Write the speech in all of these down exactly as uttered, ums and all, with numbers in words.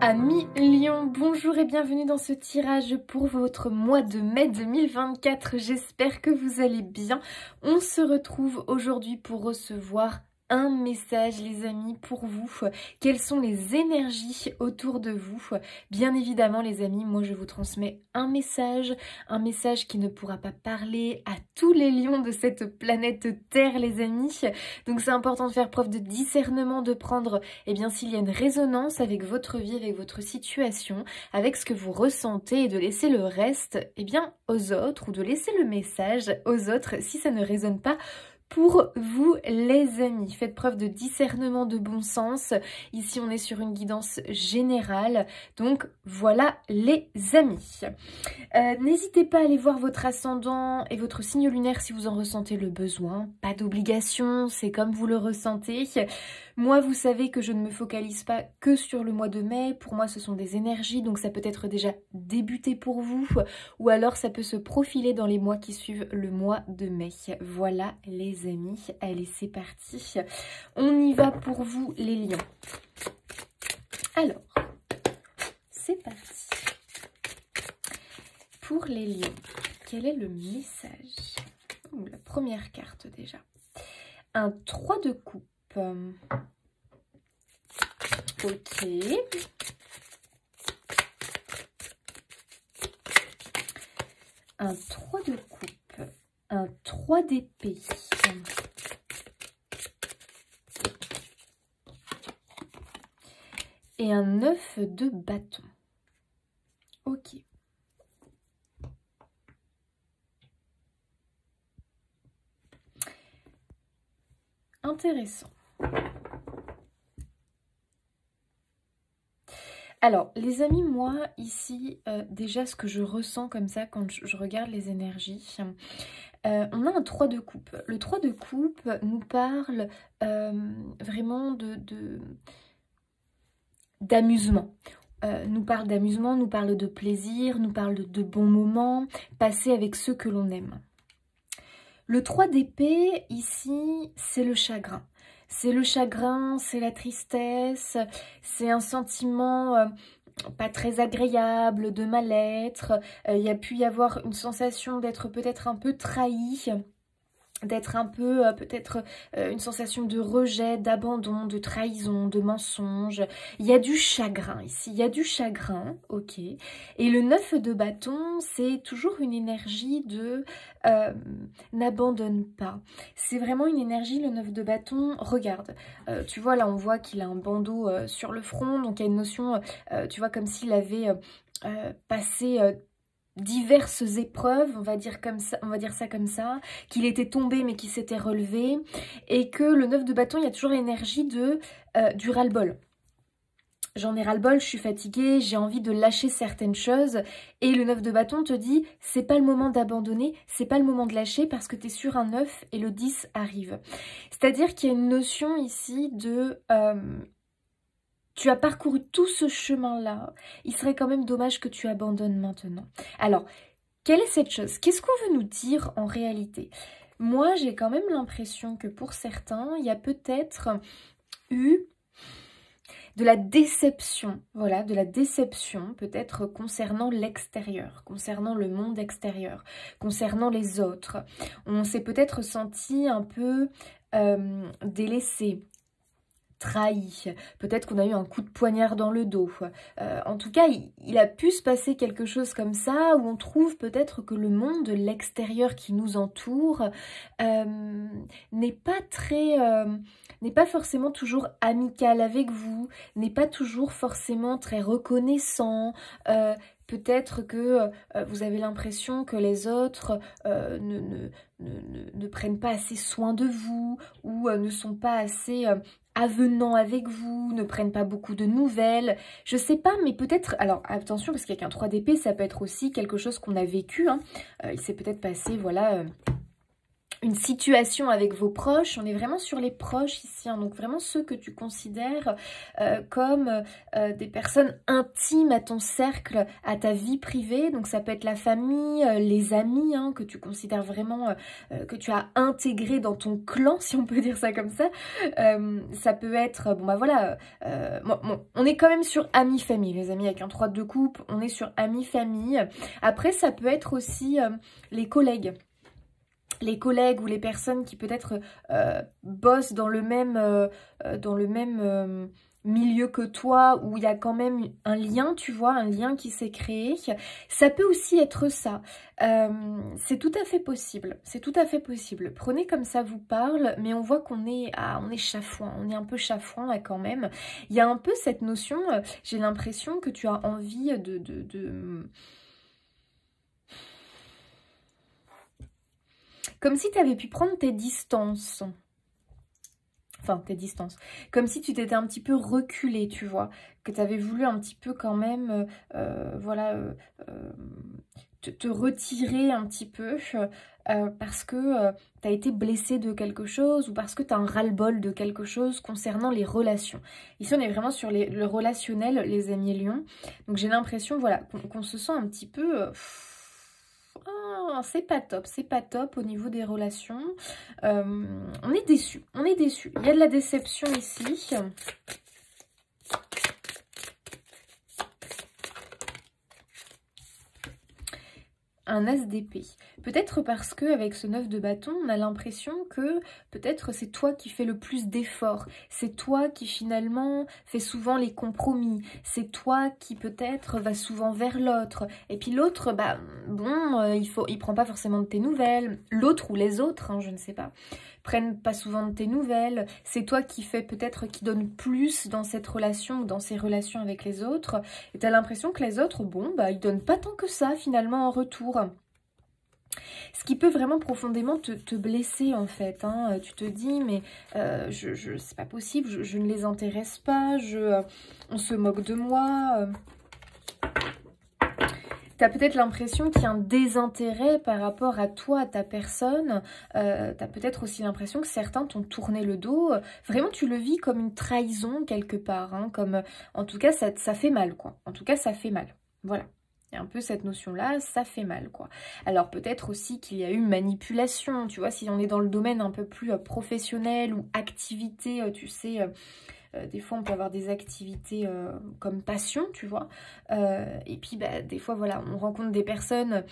Amis Lion, bonjour et bienvenue dans ce tirage pour votre mois de mai deux mille vingt-quatre. J'espère que vous allez bien. On se retrouve aujourd'hui pour recevoir un message, les amis, pour vous. Quelles sont les énergies autour de vous? Bien évidemment, les amis, moi je vous transmets un message, un message qui ne pourra pas parler à tous les lions de cette planète Terre, les amis. Donc c'est important de faire preuve de discernement, de prendre, eh bien, s'il y a une résonance avec votre vie, avec votre situation, avec ce que vous ressentez, et de laisser le reste, eh bien, aux autres, ou de laisser le message aux autres si ça ne résonne pas pour vous, les amis. Faites preuve de discernement, de bon sens. Ici, on est sur une guidance générale. Donc, voilà, les amis. Euh, n'hésitez pas à aller voir votre ascendant et votre signe lunaire si vous en ressentez le besoin. Pas d'obligation, c'est comme vous le ressentez. Moi, vous savez que je ne me focalise pas que sur le mois de mai. Pour moi, ce sont des énergies, donc ça peut être déjà débuté pour vous. Ou alors, ça peut se profiler dans les mois qui suivent le mois de mai. Voilà, les amis, allez, c'est parti, on y va pour vous les lions. Alors, c'est parti. Pour les lions, quel est le message? Ouh, la première carte déjà. Un trois de coupe. Ok. Un trois de coupe. Un trois d'épée. Et un neuf de bâton. Ok. Intéressant. Alors, les amis, moi, ici, euh, déjà, ce que je ressens comme ça quand je, je regarde les énergies, euh, on a un trois de coupe. Le trois de coupe nous parle euh, vraiment de, de, d'amusement. Euh, nous parle d'amusement, nous parle de plaisir, nous parle de, de bons moments passés avec ceux que l'on aime. Le trois d'épée, ici, c'est le chagrin. C'est le chagrin, c'est la tristesse, c'est un sentiment euh, pas très agréable, de mal-être. Euh, il y a pu y avoir une sensation d'être peut-être un peu trahi, d'être un peu, euh, peut-être euh, une sensation de rejet, d'abandon, de trahison, de mensonge. Il y a du chagrin ici, il y a du chagrin, ok. Et le neuf de bâton, c'est toujours une énergie de... Euh, n'abandonne pas. C'est vraiment une énergie, le neuf de bâton. Regarde, euh, tu vois, là on voit qu'il a un bandeau euh, sur le front, donc il y a une notion, euh, tu vois, comme s'il avait euh, euh, passé euh, diverses épreuves, on va dire comme ça, on va dire ça comme ça, qu'il était tombé mais qu'il s'était relevé, et que le neuf de bâton, il y a toujours l'énergie de euh, du ras-le-bol. J'en ai ras-le-bol, je suis fatiguée, j'ai envie de lâcher certaines choses. Et le neuf de bâton te dit, c'est pas le moment d'abandonner, c'est pas le moment de lâcher parce que tu es sur un neuf et le dix arrive. C'est-à-dire qu'il y a une notion ici de... Euh, tu as parcouru tout ce chemin-là, il serait quand même dommage que tu abandonnes maintenant. Alors, quelle est cette chose? Qu'est-ce qu'on veut nous dire en réalité? Moi, j'ai quand même l'impression que pour certains, il y a peut-être eu... de la déception, voilà, de la déception peut-être concernant l'extérieur, concernant le monde extérieur, concernant les autres. On s'est peut-être senti un peu euh, délaissé, trahi, peut-être qu'on a eu un coup de poignard dans le dos. Euh, en tout cas, il, il a pu se passer quelque chose comme ça, où on trouve peut-être que le monde, l'extérieur qui nous entoure, euh, n'est pas très... Euh, n'est pas forcément toujours amical avec vous, n'est pas toujours forcément très reconnaissant. Euh, peut-être que euh, vous avez l'impression que les autres euh, ne, ne, ne, ne prennent pas assez soin de vous, ou euh, ne sont pas assez euh, avenants avec vous, ne prennent pas beaucoup de nouvelles. Je sais pas, mais peut-être... Alors, attention, parce qu'avec un trois d'épée, ça peut être aussi quelque chose qu'on a vécu. Hein. Euh, il s'est peut-être passé, voilà... Euh, une situation avec vos proches, on est vraiment sur les proches ici, hein, donc vraiment ceux que tu considères euh, comme euh, des personnes intimes à ton cercle, à ta vie privée, donc ça peut être la famille, euh, les amis, hein, que tu considères vraiment, euh, que tu as intégré dans ton clan, si on peut dire ça comme ça, euh, ça peut être, bon bah voilà, euh, bon, bon, on est quand même sur amis-famille, les amis avec un trois de coupe, on est sur amis-famille, après ça peut être aussi euh, les collègues, les collègues ou les personnes qui peut-être euh, bossent dans le même, euh, dans le même euh, milieu que toi, où il y a quand même un lien, tu vois, un lien qui s'est créé. Ça peut aussi être ça. Euh, c'est tout à fait possible, c'est tout à fait possible. Prenez comme ça vous parle, mais on voit qu'on est, ah, on est chafouin, on est un peu chafouin là quand même. Il y a un peu cette notion, euh, j'ai l'impression que tu as envie de... de, de... Comme si tu avais pu prendre tes distances. Enfin, tes distances. Comme si tu t'étais un petit peu reculée, tu vois. Que tu avais voulu un petit peu quand même, euh, voilà, euh, te, te retirer un petit peu. Euh, parce que euh, tu as été blessée de quelque chose ou parce que tu as un ras-le-bol de quelque chose concernant les relations. Ici, on est vraiment sur les, le relationnel, les amis lions. Donc, j'ai l'impression, voilà, qu'on qu'on se sent un petit peu... Euh, Ah, c'est pas top, c'est pas top au niveau des relations. Euh, on est déçu, on est déçu. Il y a de la déception ici. Un as d'épée. Peut-être parce que avec ce neuf de bâton, on a l'impression que peut-être c'est toi qui fais le plus d'efforts. C'est toi qui finalement fais souvent les compromis. C'est toi qui peut-être va souvent vers l'autre. Et puis l'autre, bah bon, euh, il faut, il prend pas forcément de tes nouvelles. L'autre ou les autres, hein, je ne sais pas, prennent pas souvent de tes nouvelles. C'est toi qui fais peut-être, qui donne plus dans cette relation ou dans ces relations avec les autres. Et tu as l'impression que les autres, bon, bah ils donnent pas tant que ça finalement en retour. Ce qui peut vraiment profondément te, te blesser en fait, hein. Tu te dis mais euh, je, je, c'est pas possible, je, je ne les intéresse pas, je, euh, on se moque de moi. Euh. Tu as peut-être l'impression qu'il y a un désintérêt par rapport à toi, à ta personne. Euh, tu as peut-être aussi l'impression que certains t'ont tourné le dos. Vraiment, tu le vis comme une trahison quelque part, hein, comme, en tout cas, ça, ça fait mal, quoi. En tout cas, ça fait mal. Voilà. Il y a un peu cette notion-là, ça fait mal, quoi. Alors, peut-être aussi qu'il y a eu manipulation, tu vois, si on est dans le domaine un peu plus professionnel ou activité, tu sais... Euh, des fois, on peut avoir des activités euh, comme passion, tu vois. Euh, et puis, bah, des fois, voilà, on rencontre des personnes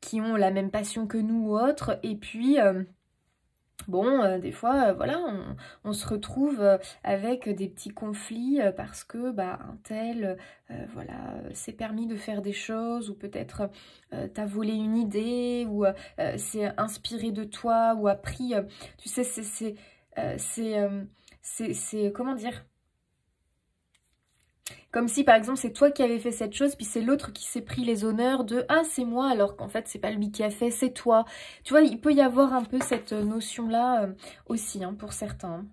qui ont la même passion que nous ou autre. Et puis... Euh, Bon, euh, des fois, euh, voilà, on, on se retrouve euh, avec des petits conflits euh, parce que, bah, un tel, euh, voilà, euh, s'est permis de faire des choses ou peut-être euh, t'as volé une idée ou euh, s'est inspiré de toi ou a pris, euh, tu sais, c'est, c'est, euh, c'est, euh, c'est, c'est, comment dire ? Comme si, par exemple, c'est toi qui avais fait cette chose, puis c'est l'autre qui s'est pris les honneurs de « Ah, c'est moi !» alors qu'en fait, c'est pas lui qui a fait, c'est toi. Tu vois, il peut y avoir un peu cette notion-là euh, aussi, hein, pour certains.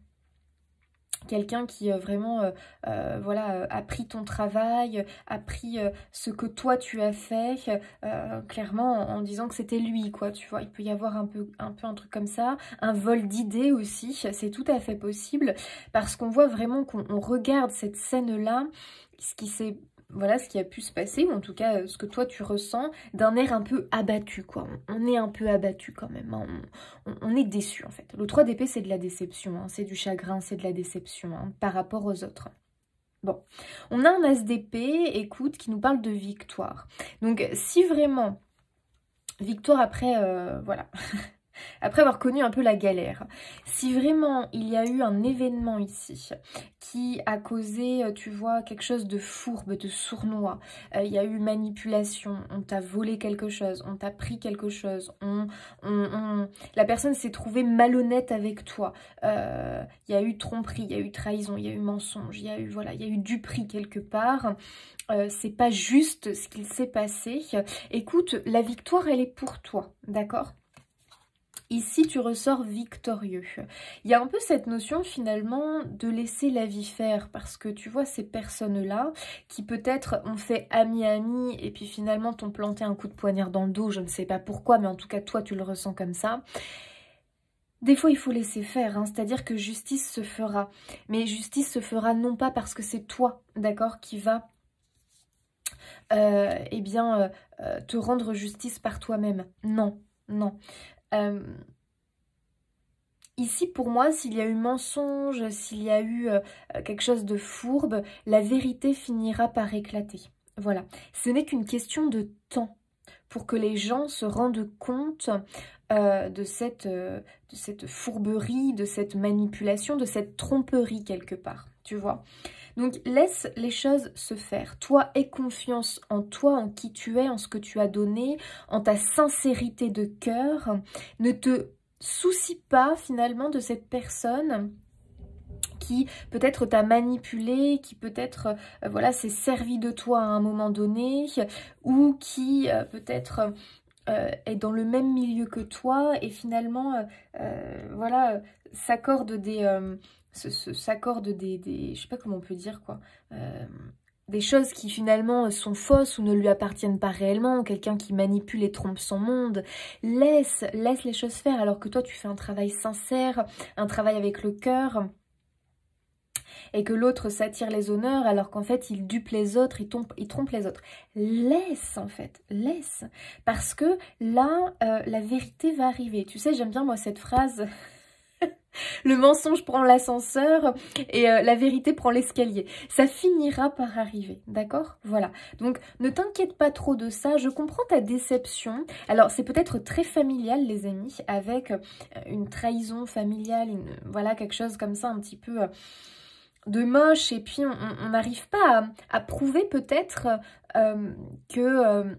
Quelqu'un qui euh, vraiment euh, euh, voilà, euh, a pris ton travail, a pris euh, ce que toi tu as fait, euh, clairement en, en disant que c'était lui, quoi, tu vois. Il peut y avoir un peu un, peu un truc comme ça, un vol d'idées aussi, c'est tout à fait possible, parce qu'on voit vraiment qu'on regarde cette scène-là, ce qui s'est... Voilà ce qui a pu se passer, ou en tout cas ce que toi tu ressens, d'un air un peu abattu, quoi. On est un peu abattu quand même, hein. on, on, on est déçu en fait. Le trois d'épée, c'est de la déception, hein. C'est du chagrin, c'est de la déception, hein, par rapport aux autres. Bon, on a un as d'épée, écoute, qui nous parle de victoire. Donc si vraiment, victoire après, euh, voilà... Après avoir connu un peu la galère, si vraiment il y a eu un événement ici qui a causé, tu vois, quelque chose de fourbe, de sournois, euh, il y a eu manipulation, on t'a volé quelque chose, on t'a pris quelque chose, on, on, on... la personne s'est trouvée malhonnête avec toi, euh, il y a eu tromperie, il y a eu trahison, il y a eu mensonge, il y a eu, voilà, il y a eu du prix quelque part, euh, c'est pas juste ce qu'il s'est passé. Écoute, la victoire, elle est pour toi, d'accord ? Ici, tu ressors victorieux. Il y a un peu cette notion, finalement, de laisser la vie faire. Parce que, tu vois, ces personnes-là, qui peut-être ont fait ami-ami, et puis finalement t'ont planté un coup de poignard dans le dos, je ne sais pas pourquoi, mais en tout cas, toi, tu le ressens comme ça. Des fois, il faut laisser faire, hein, c'est-à-dire que justice se fera. Mais justice se fera non pas parce que c'est toi, d'accord, qui va euh, eh bien, euh, te rendre justice par toi-même. Non, non. Euh, ici, pour moi, s'il y a eu mensonge, s'il y a eu euh, quelque chose de fourbe, la vérité finira par éclater. Voilà. Ce n'est qu'une question de temps pour que les gens se rendent compte euh, de, cette, euh, de cette fourberie, de cette manipulation, de cette tromperie quelque part, tu vois. Donc laisse les choses se faire. Toi, aie confiance en toi, en qui tu es, en ce que tu as donné, en ta sincérité de cœur. Ne te soucie pas finalement de cette personne qui peut-être t'a manipulé, qui peut-être euh, voilà, s'est servi de toi à un moment donné, ou qui euh, peut-être euh, est dans le même milieu que toi et finalement euh, euh, voilà, s'accorde des euh, s'accorde des, des je sais pas comment on peut dire quoi euh, des choses qui finalement sont fausses ou ne lui appartiennent pas réellement, quelqu'un qui manipule et trompe son monde. Laisse laisse les choses faire alors que toi tu fais un travail sincère, un travail avec le cœur. Et que l'autre s'attire les honneurs alors qu'en fait il dupe les autres, il trompe, il trompe les autres. Laisse en fait, laisse. Parce que là, euh, la vérité va arriver. Tu sais, j'aime bien moi cette phrase, le mensonge prend l'ascenseur et euh, la vérité prend l'escalier. Ça finira par arriver, d'accord? Voilà, donc ne t'inquiète pas trop de ça, je comprends ta déception. Alors c'est peut-être très familial les amis, avec une trahison familiale, une, voilà quelque chose comme ça un petit peu... Euh, de moche, et puis on n'arrive pas à, à prouver peut-être euh, que euh,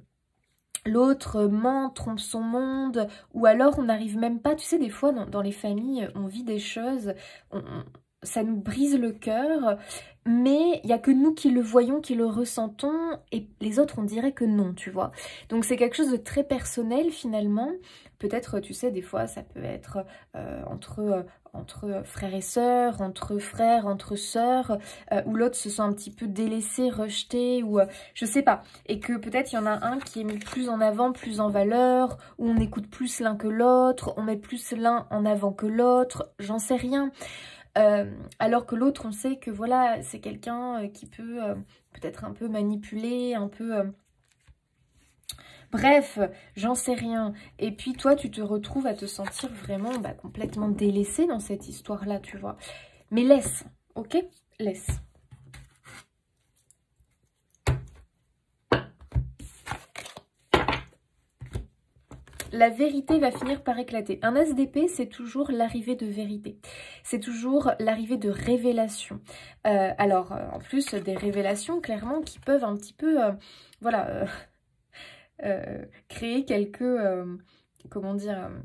l'autre ment, trompe son monde, ou alors on n'arrive même pas, tu sais des fois dans, dans les familles on vit des choses, on, on, ça nous brise le cœur, mais il n'y a que nous qui le voyons, qui le ressentons, et les autres on dirait que non, tu vois. Donc c'est quelque chose de très personnel finalement, peut-être tu sais des fois ça peut être euh, entre... Euh, entre frères et sœurs, entre frères, entre sœurs, euh, où l'autre se sent un petit peu délaissé, rejeté, ou euh, je sais pas. Et que peut-être il y en a un qui est mis plus en avant, plus en valeur, où on écoute plus l'un que l'autre, on met plus l'un en avant que l'autre, j'en sais rien. Euh, alors que l'autre, on sait que voilà, c'est quelqu'un qui peut euh, peut-être un peu manipuler, un peu... Euh, Bref, j'en sais rien. Et puis toi, tu te retrouves à te sentir vraiment bah, complètement délaissée dans cette histoire-là, tu vois. Mais laisse, ok? Laisse. La vérité va finir par éclater. Un as d'épée, c'est toujours l'arrivée de vérité. C'est toujours l'arrivée de révélations. Euh, alors, en plus, des révélations, clairement, qui peuvent un petit peu... Euh, voilà... Euh, Euh, créer quelques, euh, comment dire, euh,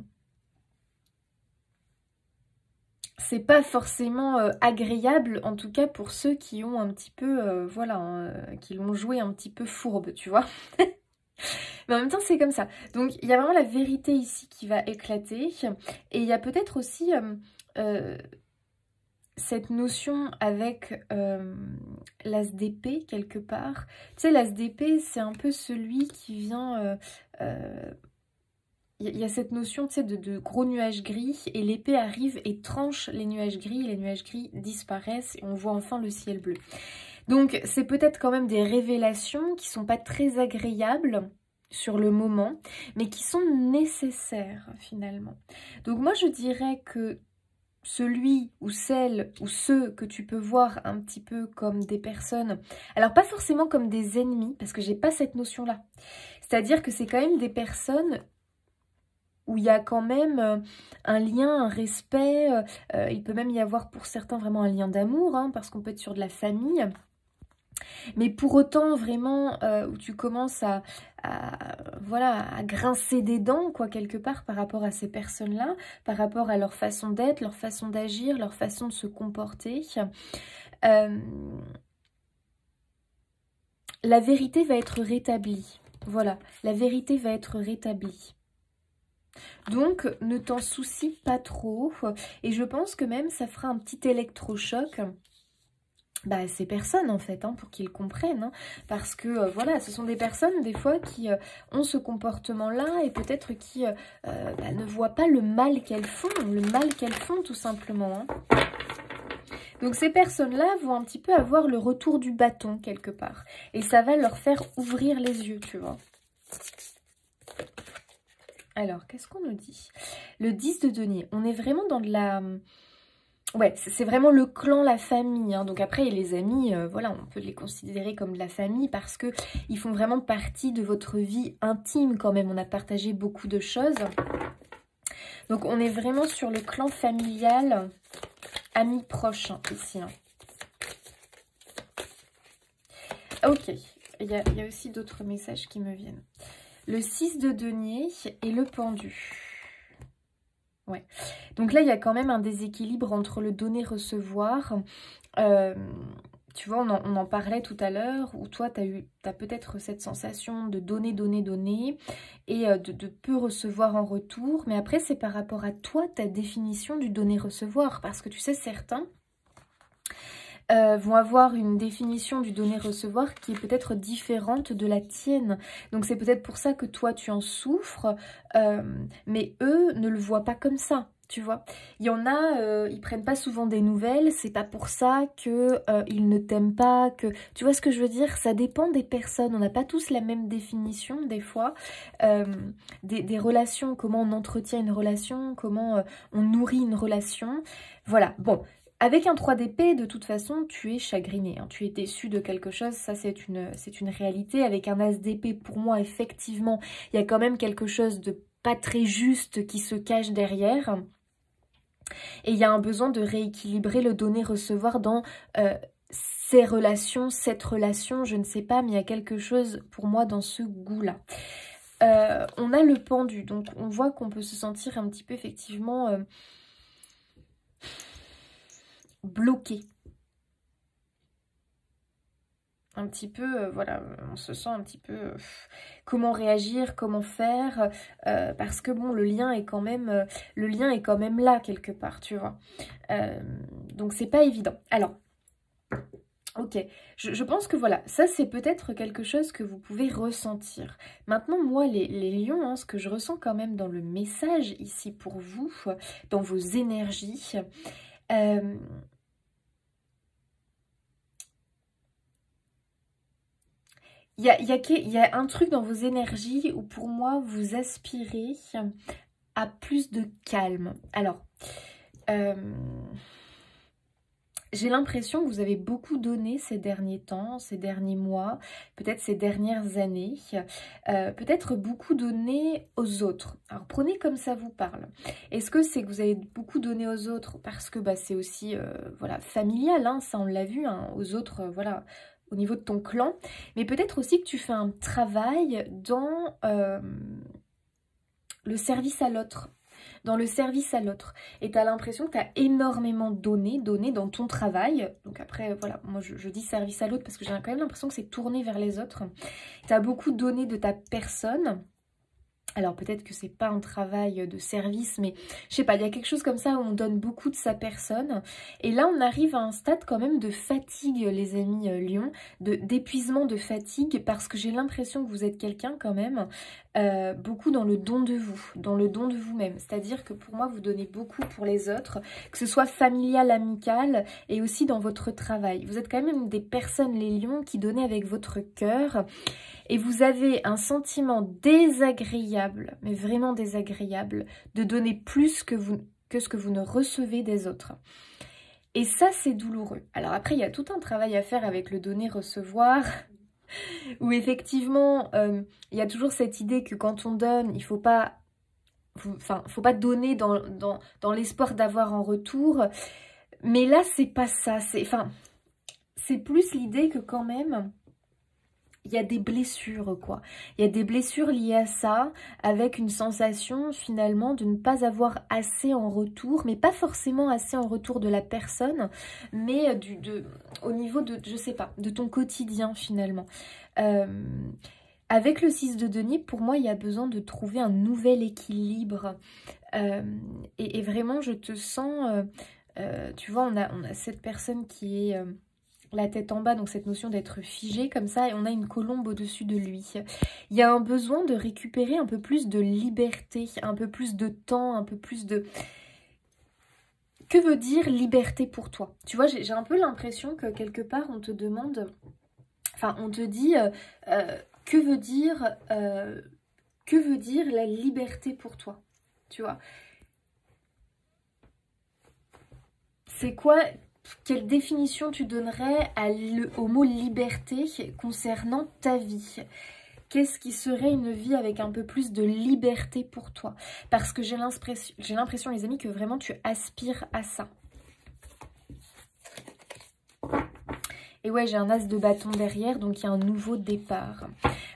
c'est pas forcément euh, agréable, en tout cas pour ceux qui ont un petit peu, euh, voilà, euh, qui l'ont joué un petit peu fourbe, tu vois. Mais en même temps, c'est comme ça. Donc, il y a vraiment la vérité ici qui va éclater, et il y a peut-être aussi... Euh, euh, cette notion avec euh, l'as d'épée quelque part. Tu sais, l'as d'épée, c'est un peu celui qui vient... Euh, euh... Il y a cette notion, tu sais, de, de gros nuages gris, et l'épée arrive et tranche les nuages gris, et les nuages gris disparaissent, et on voit enfin le ciel bleu. Donc, c'est peut-être quand même des révélations qui sont pas très agréables sur le moment, mais qui sont nécessaires, finalement. Donc, moi, je dirais que celui ou celle ou ceux que tu peux voir un petit peu comme des personnes, alors pas forcément comme des ennemis, parce que j'ai pas cette notion-là. C'est-à-dire que c'est quand même des personnes où il y a quand même un lien, un respect, euh, il peut même y avoir pour certains vraiment un lien d'amour, hein, parce qu'on peut être sur de la famille. Mais pour autant, vraiment, euh, où tu commences à, à, voilà, à grincer des dents, quoi, quelque part, par rapport à ces personnes-là, par rapport à leur façon d'être, leur façon d'agir, leur façon de se comporter. Euh, la vérité va être rétablie. Voilà, la vérité va être rétablie. Donc, ne t'en soucie pas trop. Et je pense que même, ça fera un petit électrochoc. bah, ces personnes en fait, hein, pour qu'ils comprennent, hein, parce que euh, voilà, ce sont des personnes des fois qui euh, ont ce comportement là et peut-être qui euh, bah, ne voient pas le mal qu'elles font, le mal qu'elles font tout simplement, hein. Donc ces personnes-là vont un petit peu avoir le retour du bâton quelque part. Et ça va leur faire ouvrir les yeux, tu vois. Alors, qu'est-ce qu'on nous dit? Le dix de denier, on est vraiment dans de la... Ouais, c'est vraiment le clan, la famille, hein. Donc après, les amis, euh, voilà, on peut les considérer comme de la famille parce que ils font vraiment partie de votre vie intime quand même. On a partagé beaucoup de choses. Donc on est vraiment sur le clan familial... amis proches, hein, ici. Hein. Ok, il y a, y a aussi d'autres messages qui me viennent. Le six de denier et le pendu. Ouais. Donc là, il y a quand même un déséquilibre entre le donner-recevoir. Euh, tu vois, on en, on en parlait tout à l'heure, où toi, tu as eu, tu as peut-être cette sensation de donner, donner, donner, et de, de peu recevoir en retour. Mais après, c'est par rapport à toi, ta définition du donner-recevoir. Parce que tu sais, certains euh, vont avoir une définition du donner-recevoir qui est peut-être différente de la tienne. Donc c'est peut-être pour ça que toi, tu en souffres, euh, mais eux ne le voient pas comme ça. Tu vois, il y en a, euh, ils prennent pas souvent des nouvelles, c'est pas pour ça que euh, ils ne t'aiment pas, que... Tu vois ce que je veux dire? Ça dépend des personnes, on n'a pas tous la même définition des fois, euh, des, des relations, comment on entretient une relation, comment euh, on nourrit une relation, voilà, bon... Avec un trois d'épée, de toute façon, tu es chagriné, hein, tu es déçu de quelque chose, ça c'est une, c'est une réalité. Avec un as d'épée, pour moi, effectivement, il y a quand même quelque chose de pas très juste qui se cache derrière. Et il y a un besoin de rééquilibrer le donner-recevoir dans euh, ces relations, cette relation, je ne sais pas, mais il y a quelque chose pour moi dans ce goût-là. Euh, on a le pendu, donc on voit qu'on peut se sentir un petit peu effectivement... Euh, bloqué. Un petit peu, euh, voilà, on se sent un petit peu... Euh, comment réagir, comment faire, euh, parce que bon, le lien est quand même... Euh, le lien est quand même là, quelque part, tu vois. Euh, donc, c'est pas évident. Alors... Ok, je, je pense que voilà, ça c'est peut-être quelque chose que vous pouvez ressentir. Maintenant, moi, les, les lions, hein, ce que je ressens quand même dans le message ici pour vous, dans vos énergies... Euh... Il y a, y a, y a un truc dans vos énergies où pour moi vous aspirez à plus de calme. Alors, euh... j'ai l'impression que vous avez beaucoup donné ces derniers temps, ces derniers mois, peut-être ces dernières années, euh, peut-être beaucoup donné aux autres. Alors prenez comme ça vous parle. Est-ce que c'est que vous avez beaucoup donné aux autres parce que bah, c'est aussi euh, voilà, familial, hein, ça on l'a vu, hein, aux autres, euh, voilà, au niveau de ton clan, mais peut-être aussi que tu fais un travail dans euh, le service à l'autre. Dans le service à l'autre. Et tu as l'impression que tu as énormément donné, donné dans ton travail. Donc après, voilà, moi je, je dis service à l'autre parce que j'ai quand même l'impression que c'est tourné vers les autres. Tu as beaucoup donné de ta personne. Alors peut-être que c'est pas un travail de service, mais je sais pas, il y a quelque chose comme ça où on donne beaucoup de sa personne. Et là, on arrive à un stade quand même de fatigue, les amis euh, lions, de d'épuisement, de fatigue, parce que j'ai l'impression que vous êtes quelqu'un quand même euh, beaucoup dans le don de vous, dans le don de vous-même. C'est-à-dire que pour moi, vous donnez beaucoup pour les autres, que ce soit familial, amical, et aussi dans votre travail. Vous êtes quand même des personnes, les lions, qui donnez avec votre cœur. Et vous avez un sentiment désagréable, mais vraiment désagréable, de donner plus que, vous, que ce que vous ne recevez des autres. Et ça, c'est douloureux. Alors après, il y a tout un travail à faire avec le donner-recevoir, où effectivement, euh, il y a toujours cette idée que quand on donne, il ne faut pas, enfin, faut pas donner dans, dans, dans l'espoir d'avoir en retour. Mais là, c'est pas ça. C'est, enfin, c'est plus l'idée que quand même... Il y a des blessures, quoi. Il y a des blessures liées à ça, avec une sensation, finalement, de ne pas avoir assez en retour, mais pas forcément assez en retour de la personne, mais du, de, au niveau de, je sais pas, de ton quotidien, finalement. Euh, avec le six de denier, pour moi, il y a besoin de trouver un nouvel équilibre. Euh, et, et vraiment, je te sens... Euh, euh, tu vois, on a, on a cette personne qui est... Euh, la tête en bas, donc cette notion d'être figé comme ça, et on a une colombe au-dessus de lui. Il y a un besoin de récupérer un peu plus de liberté, un peu plus de temps, un peu plus de... Que veut dire liberté pour toi? Tu vois, j'ai un peu l'impression que quelque part on te demande, enfin on te dit, euh, euh, que veut dire, euh, que veut dire la liberté pour toi? Tu vois, c'est quoi? Quelle définition tu donnerais à le, au mot liberté concernant ta vie? Qu'est-ce qui serait une vie avec un peu plus de liberté pour toi? Parce que j'ai l'impression, les amis, que vraiment tu aspires à ça. Et ouais, j'ai un as de bâton derrière, donc il y a un nouveau départ.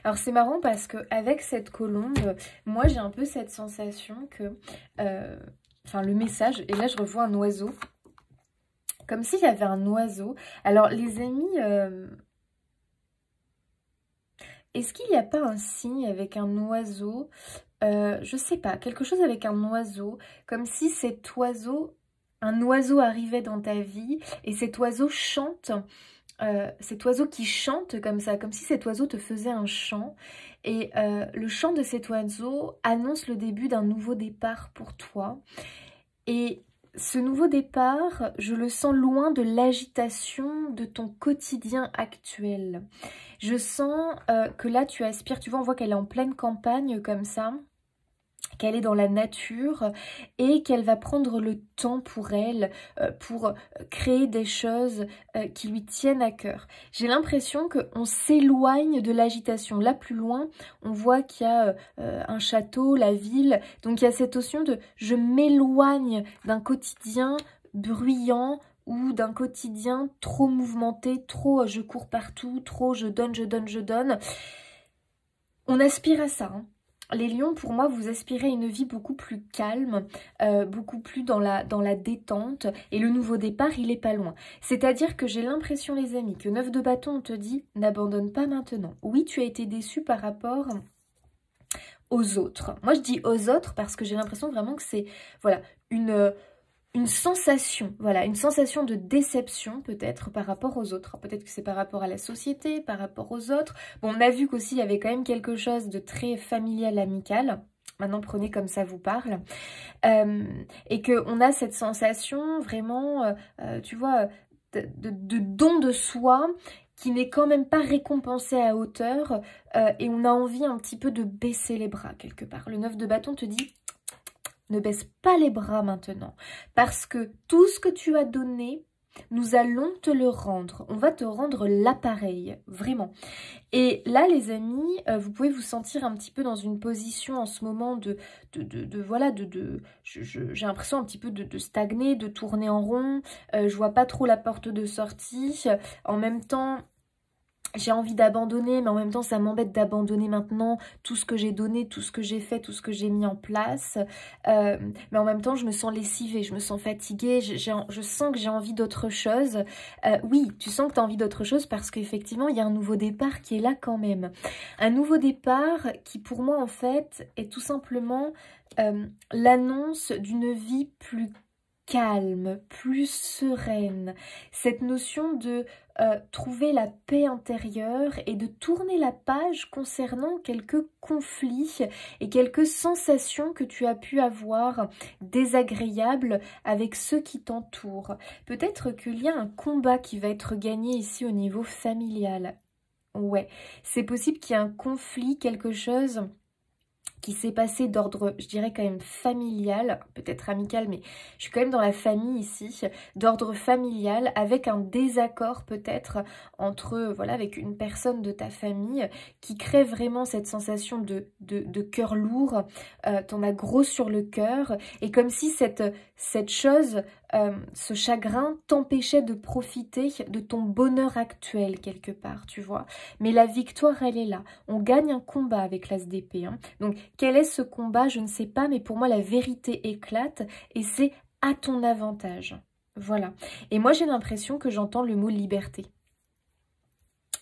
Alors c'est marrant parce qu'avec cette colombe, moi j'ai un peu cette sensation que... Euh, enfin le message, et là je revois un oiseau. Comme s'il y avait un oiseau. Alors, les amis, euh, est-ce qu'il n'y a pas un signe avec un oiseau? euh, Je sais pas, quelque chose avec un oiseau. Comme si cet oiseau, un oiseau arrivait dans ta vie et cet oiseau chante. Euh, cet oiseau qui chante comme ça, comme si cet oiseau te faisait un chant. Et euh, le chant de cet oiseau annonce le début d'un nouveau départ pour toi. Et... ce nouveau départ, je le sens loin de l'agitation de ton quotidien actuel. Je sens euh, que là, tu aspires, tu vois, on voit qu'elle est en pleine campagne comme ça, qu'elle est dans la nature et qu'elle va prendre le temps pour elle, euh, pour créer des choses euh, qui lui tiennent à cœur. J'ai l'impression qu'on s'éloigne de l'agitation. Là, plus loin, on voit qu'il y a euh, un château, la ville. Donc, il y a cette notion de « je m'éloigne d'un quotidien bruyant » ou d'un quotidien trop mouvementé, trop « je cours partout », trop « je donne, je donne, je donne ». On aspire à ça, hein. Les lions, pour moi, vous aspirez à une vie beaucoup plus calme, euh, beaucoup plus dans la, dans la détente. Et le nouveau départ, il est pas loin. C'est-à-dire que j'ai l'impression, les amis, que neuf de bâton, on te dit « n'abandonne pas maintenant ». Oui, tu as été déçu par rapport aux autres. Moi, je dis « aux autres » parce que j'ai l'impression vraiment que c'est voilà une, une sensation. Voilà, une sensation de déception peut-être par rapport aux autres. Peut-être que c'est par rapport à la société, par rapport aux autres. Bon, on a vu qu'aussi, il y avait quand même quelque chose de très familial, amical. Maintenant, prenez comme ça vous parle. Euh, et qu'on a cette sensation vraiment, euh, tu vois, de, de, de don de soi qui n'est quand même pas récompensé à hauteur. Euh, et on a envie un petit peu de baisser les bras quelque part. Le neuf de bâton te dit... ne baisse pas les bras maintenant, parce que tout ce que tu as donné, nous allons te le rendre. On va te rendre l'appareil, vraiment. Et là, les amis, euh, vous pouvez vous sentir un petit peu dans une position en ce moment de, de, de, de voilà, de, de j'ai l'impression un petit peu de, de stagner, de tourner en rond. Euh, je vois pas trop la porte de sortie. En même temps... j'ai envie d'abandonner, mais en même temps, ça m'embête d'abandonner maintenant tout ce que j'ai donné, tout ce que j'ai fait, tout ce que j'ai mis en place. Euh, mais en même temps, je me sens lessivée, je me sens fatiguée, je, je sens que j'ai envie d'autre chose. Euh, oui, tu sens que tu as envie d'autre chose parce qu'effectivement, il y a un nouveau départ qui est là quand même. Un nouveau départ qui, pour moi, en fait, est tout simplement euh, l'annonce d'une vie plus calme, plus sereine. Cette notion de euh, trouver la paix intérieure et de tourner la page concernant quelques conflits et quelques sensations que tu as pu avoir désagréables avec ceux qui t'entourent. Peut-être qu'il y a un combat qui va être gagné ici au niveau familial. Ouais, c'est possible qu'il y ait un conflit, quelque chose... qui s'est passé d'ordre, je dirais quand même familial, peut-être amical, mais je suis quand même dans la famille ici, d'ordre familial, avec un désaccord peut-être entre, voilà, avec une personne de ta famille qui crée vraiment cette sensation de, de, de cœur lourd, euh, t'en as gros sur le cœur, et comme si cette, cette chose, euh, ce chagrin t'empêchait de profiter de ton bonheur actuel quelque part, tu vois. Mais la victoire, elle est là. On gagne un combat avec l'As d'épée, hein. Donc, quel est ce combat? Je ne sais pas, mais pour moi, la vérité éclate et c'est à ton avantage. Voilà. Et moi, j'ai l'impression que j'entends le mot liberté.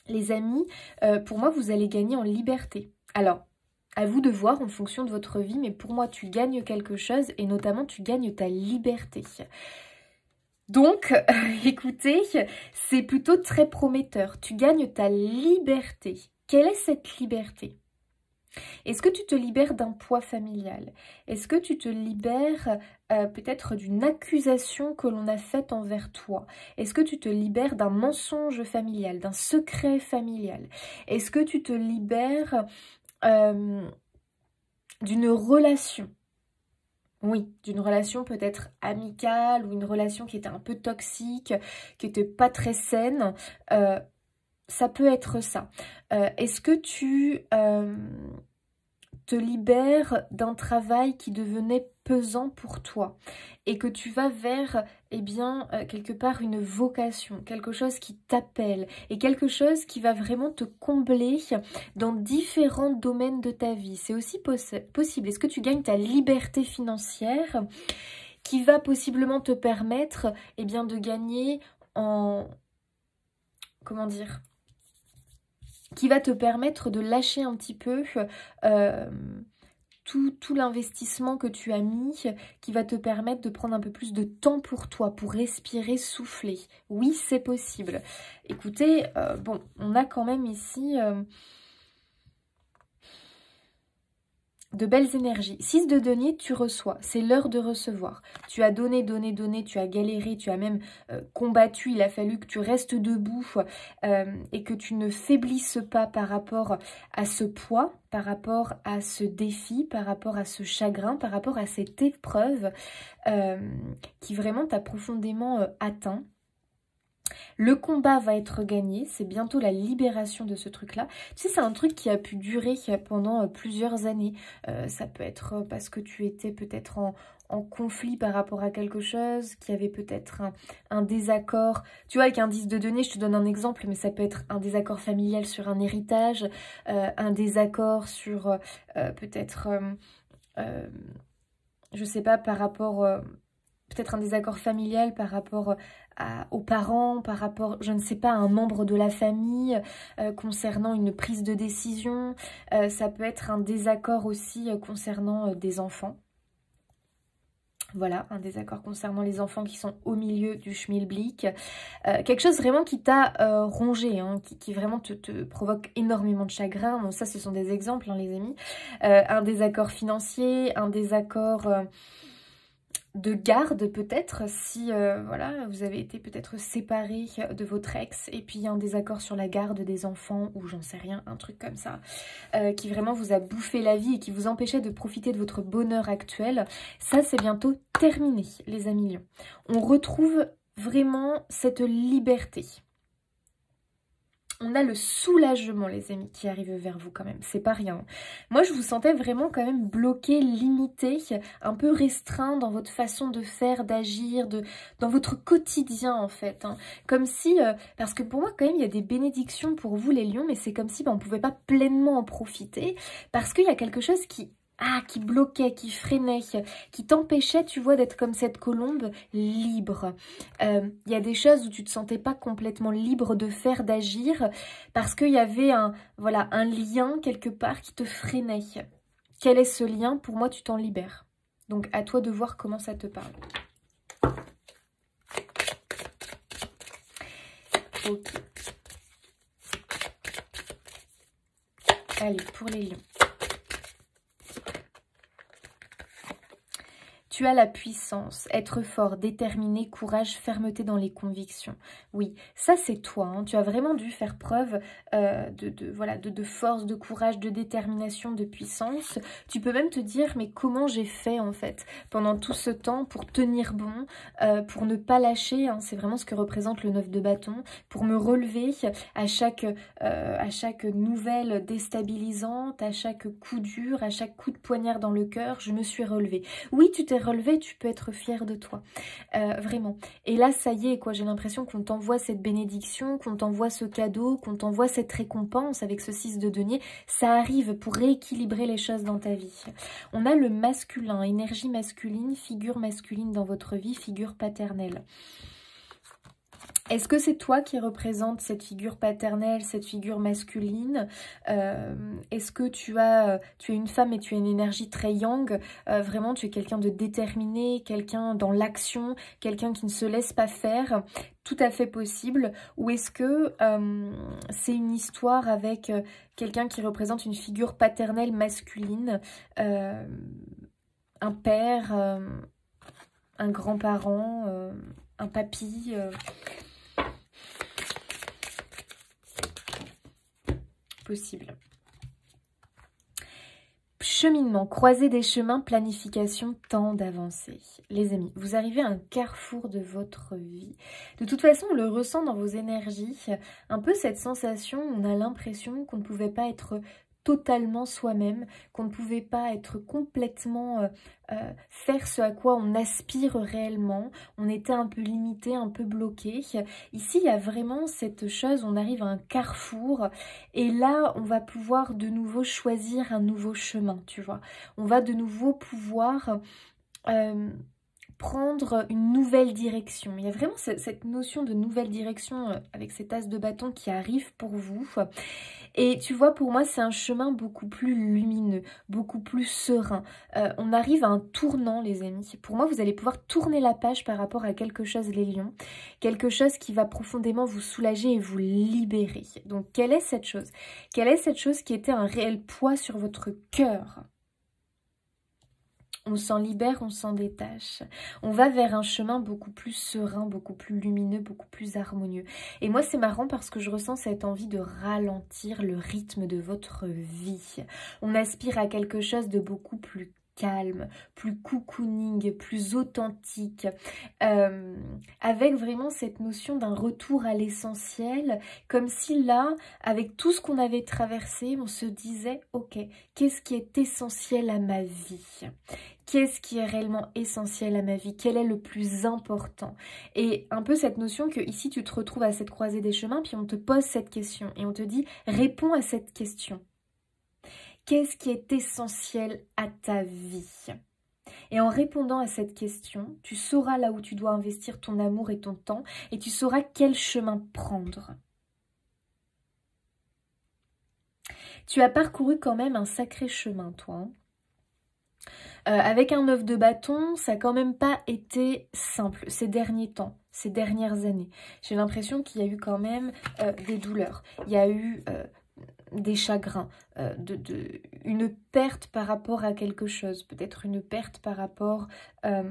Les amis, euh, pour moi, vous allez gagner en liberté. Alors, à vous de voir en fonction de votre vie, mais pour moi, tu gagnes quelque chose et notamment, tu gagnes ta liberté. Donc, euh, écoutez, c'est plutôt très prometteur. Tu gagnes ta liberté. Quelle est cette liberté? Est-ce que tu te libères d'un poids familial? Est-ce que tu te libères euh, peut-être d'une accusation que l'on a faite envers toi? Est-ce que tu te libères d'un mensonge familial, d'un secret familial? Est-ce que tu te libères euh, d'une relation? Oui, d'une relation peut-être amicale ou une relation qui était un peu toxique, qui n'était pas très saine. Euh, Ça peut être ça. Euh, Est-ce que tu euh, te libères d'un travail qui devenait pesant pour toi et que tu vas vers, eh bien, euh, quelque part une vocation, quelque chose qui t'appelle et quelque chose qui va vraiment te combler dans différents domaines de ta vie? C'est aussi poss possible. Est-ce que tu gagnes ta liberté financière qui va possiblement te permettre, eh bien, de gagner en... Comment dire ? Qui va te permettre de lâcher un petit peu euh, tout, tout l'investissement que tu as mis, qui va te permettre de prendre un peu plus de temps pour toi, pour respirer, souffler. Oui, c'est possible. Écoutez, euh, bon, on a quand même ici euh, de belles énergies. six de denier, tu reçois. C'est l'heure de recevoir. Tu as donné, donné, donné, tu as galéré, tu as même euh, combattu. Il a fallu que tu restes debout euh, et que tu ne faiblisses pas par rapport à ce poids, par rapport à ce défi, par rapport à ce chagrin, par rapport à cette épreuve euh, qui vraiment t'a profondément euh, atteint. Le combat va être gagné, c'est bientôt la libération de ce truc-là. Tu sais, c'est un truc qui a pu durer pendant plusieurs années. Euh, ça peut être parce que tu étais peut-être en, en conflit par rapport à quelque chose, qu'il y avait peut-être un, un désaccord. Tu vois, avec un dix de denier, je te donne un exemple, mais ça peut être un désaccord familial sur un héritage, euh, un désaccord sur euh, peut-être, euh, euh, je sais pas, par rapport... Euh, peut-être un désaccord familial par rapport à, aux parents, par rapport, je ne sais pas, à un membre de la famille euh, concernant une prise de décision. Euh, ça peut être un désaccord aussi euh, concernant euh, des enfants. Voilà, un désaccord concernant les enfants qui sont au milieu du schmilblick. Euh, quelque chose vraiment qui t'a euh, rongé, hein, qui, qui vraiment te, te provoque énormément de chagrin. Bon, ça, ce sont des exemples, hein, les amis. Euh, un désaccord financier, un désaccord... Euh, de garde peut-être, si euh, voilà, vous avez été peut-être séparés de votre ex et puis il y a un désaccord sur la garde des enfants ou j'en sais rien, un truc comme ça euh, qui vraiment vous a bouffé la vie et qui vous empêchait de profiter de votre bonheur actuel. Ça, c'est bientôt terminé, les amis. On retrouve vraiment cette liberté. On a le soulagement, les amis, qui arrive vers vous quand même. C'est pas rien. Moi, je vous sentais vraiment quand même bloqué, limité, un peu restreint dans votre façon de faire, d'agir, de dans votre quotidien en fait. Hein. Comme si, euh, parce que pour moi quand même, il y a des bénédictions pour vous les lions, mais c'est comme si bah, on ne pouvait pas pleinement en profiter parce qu'il y a quelque chose qui... Ah, qui bloquait, qui freinait, qui t'empêchait, tu vois, d'être comme cette colombe libre. Il euh, y a des choses où tu ne te sentais pas complètement libre de faire, d'agir, parce qu'il y avait un, voilà, un lien quelque part qui te freinait. Quel est ce lien? Pour moi, tu t'en libères. Donc, à toi de voir comment ça te parle. Ok. Allez, pour les lions. Tu as la puissance, être fort, déterminé, courage, fermeté dans les convictions. Oui, ça c'est toi, hein. Tu as vraiment dû faire preuve euh, de, de, voilà, de, de force, de courage, de détermination, de puissance. Tu peux même te dire, mais comment j'ai fait en fait pendant tout ce temps pour tenir bon, euh, pour ne pas lâcher, hein, c'est vraiment ce que représente le neuf de bâton, pour me relever à chaque, euh, à chaque nouvelle déstabilisante, à chaque coup dur, à chaque coup de poignard dans le cœur, je me suis relevée. Oui, tu t'es relevé, tu peux être fier de toi, euh, vraiment. Et là, ça y est, quoi, j'ai l'impression qu'on t'envoie cette bénédiction, qu'on t'envoie ce cadeau, qu'on t'envoie cette récompense avec ce six de denier. Ça arrive pour rééquilibrer les choses dans ta vie. On a le masculin, énergie masculine, figure masculine dans votre vie, figure paternelle. Est-ce que c'est toi qui représente cette figure paternelle, cette figure masculine? euh, Est-ce que tu, as, tu es une femme et tu as une énergie très yang? euh, Vraiment, tu es quelqu'un de déterminé, quelqu'un dans l'action, quelqu'un qui ne se laisse pas faire, tout à fait possible? Ou est-ce que euh, c'est une histoire avec euh, quelqu'un qui représente une figure paternelle masculine, euh, un père, euh, un grand-parent, euh, un papy? euh... Possible. Cheminement, croiser des chemins, planification, temps d'avancer. Les amis, vous arrivez à un carrefour de votre vie. De toute façon, on le ressent dans vos énergies, un peu cette sensation, on a l'impression qu'on ne pouvait pas être totalement soi-même, qu'on ne pouvait pas être complètement euh, euh, faire ce à quoi on aspire réellement, on était un peu limité, un peu bloqué. Ici, il y a vraiment cette chose, on arrive à un carrefour et là, on va pouvoir de nouveau choisir un nouveau chemin, tu vois. On va de nouveau pouvoir... Euh, prendre une nouvelle direction. Il y a vraiment cette notion de nouvelle direction avec cet as de bâton qui arrive pour vous. Et tu vois, pour moi, c'est un chemin beaucoup plus lumineux, beaucoup plus serein. Euh, on arrive à un tournant, les amis. Pour moi, vous allez pouvoir tourner la page par rapport à quelque chose, les lions. Quelque chose qui va profondément vous soulager et vous libérer. Donc, quelle est cette chose? Quelle est cette chose qui était un réel poids sur votre cœur? On s'en libère, on s'en détache. On va vers un chemin beaucoup plus serein, beaucoup plus lumineux, beaucoup plus harmonieux. Et moi, c'est marrant parce que je ressens cette envie de ralentir le rythme de votre vie. On aspire à quelque chose de beaucoup plus calme, plus cocooning, plus authentique, euh, avec vraiment cette notion d'un retour à l'essentiel, comme si là, avec tout ce qu'on avait traversé, on se disait « Ok, qu'est-ce qui est essentiel à ma vie ? Qu'est-ce qui est réellement essentiel à ma vie? Quel est le plus important? » Et un peu cette notion que ici, tu te retrouves à cette croisée des chemins, puis on te pose cette question et on te dit « Réponds à cette question. » Qu'est-ce qui est essentiel à ta vie? Et en répondant à cette question, tu sauras là où tu dois investir ton amour et ton temps et tu sauras quel chemin prendre. Tu as parcouru quand même un sacré chemin, toi, hein. Euh, avec un œuf de bâton, ça n'a quand même pas été simple ces derniers temps, ces dernières années. J'ai l'impression qu'il y a eu quand même euh, des douleurs. Il y a eu... Euh, des chagrins, euh, de, de, une perte par rapport à quelque chose, peut-être une perte par rapport euh,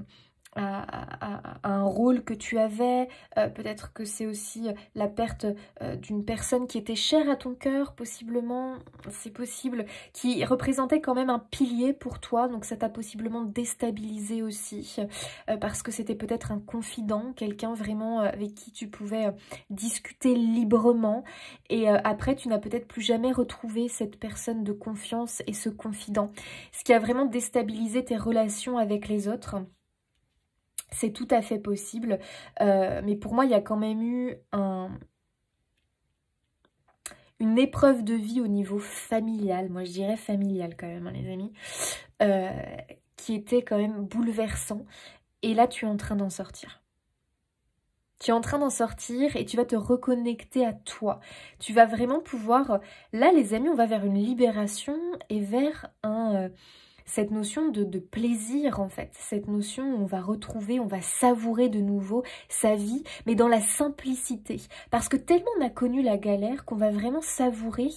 à, à, à un rôle que tu avais, euh, peut-être que c'est aussi la perte euh, d'une personne qui était chère à ton cœur, possiblement, c'est possible, qui représentait quand même un pilier pour toi, donc ça t'a possiblement déstabilisé aussi, euh, parce que c'était peut-être un confident, quelqu'un vraiment avec qui tu pouvais euh, discuter librement, et euh, après tu n'as peut-être plus jamais retrouvé cette personne de confiance et ce confident, ce qui a vraiment déstabilisé tes relations avec les autres. C'est tout à fait possible, euh, mais pour moi, il y a quand même eu un, une épreuve de vie au niveau familial, moi je dirais familial quand même, hein, les amis, euh, qui était quand même bouleversant. Et là, tu es en train d'en sortir. Tu es en train d'en sortir et tu vas te reconnecter à toi. Tu vas vraiment pouvoir... Là, les amis, on va vers une libération et vers un... Euh, cette notion de, de plaisir, en fait, cette notion où on va retrouver, on va savourer de nouveau sa vie, mais dans la simplicité. Parce que tellement on a connu la galère qu'on va vraiment savourer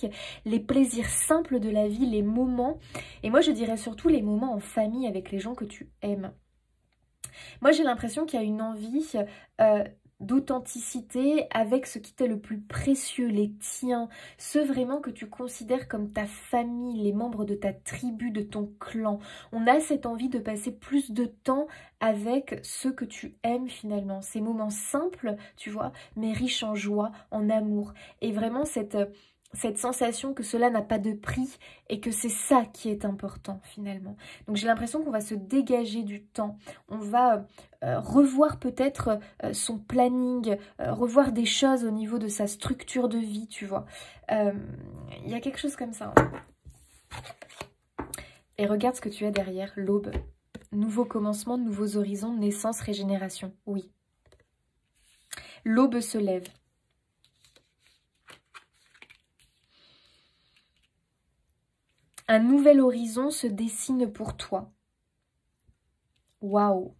les plaisirs simples de la vie, les moments, et moi je dirais surtout les moments en famille avec les gens que tu aimes. Moi j'ai l'impression qu'il y a une envie... Euh, d'authenticité avec ce qui t'est le plus précieux, les tiens, ceux vraiment que tu considères comme ta famille, les membres de ta tribu, de ton clan. On a cette envie de passer plus de temps avec ceux que tu aimes finalement. Ces moments simples, tu vois, mais riches en joie, en amour. Et vraiment cette, cette sensation que cela n'a pas de prix et que c'est ça qui est important finalement. Donc j'ai l'impression qu'on va se dégager du temps. On va... Euh, revoir peut-être euh, son planning, euh, revoir des choses au niveau de sa structure de vie, tu vois. Euh, y a quelque chose comme ça, hein. Et regarde ce que tu as derrière, l'aube. Nouveau commencement, nouveaux horizons, naissance, régénération. Oui. l'aube se lève. Un nouvel horizon se dessine pour toi. Waouh!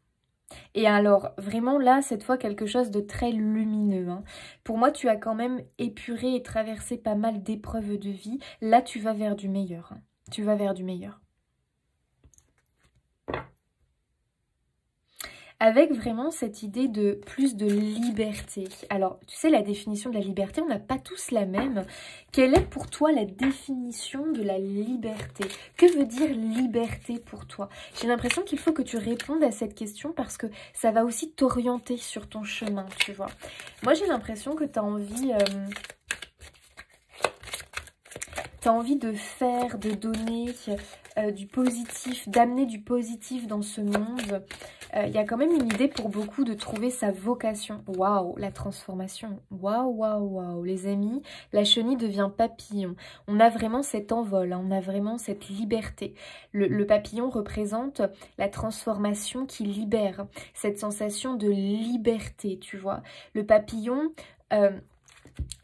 Et alors, vraiment là, cette fois, quelque chose de très lumineux. Hein. Pour moi, tu as quand même épuré et traversé pas mal d'épreuves de vie. Là, tu vas vers du meilleur. Hein. Tu vas vers du meilleur. Avec vraiment cette idée de plus de liberté. Alors, tu sais, la définition de la liberté, on n'a pas tous la même. Quelle est pour toi la définition de la liberté? Que veut dire liberté pour toi? J'ai l'impression qu'il faut que tu répondes à cette question parce que ça va aussi t'orienter sur ton chemin, tu vois. Moi, j'ai l'impression que tu as envie... Euh... T'as envie de faire, de donner euh, du positif, d'amener du positif dans ce monde. Il euh, y a quand même une idée pour beaucoup de trouver sa vocation. Waouh, la transformation. Waouh, waouh, waouh. Les amis, la chenille devient papillon. On a vraiment cet envol, hein, on a vraiment cette liberté. Le, le papillon représente la transformation qui libère. Cette sensation de liberté, tu vois. Le papillon... Euh,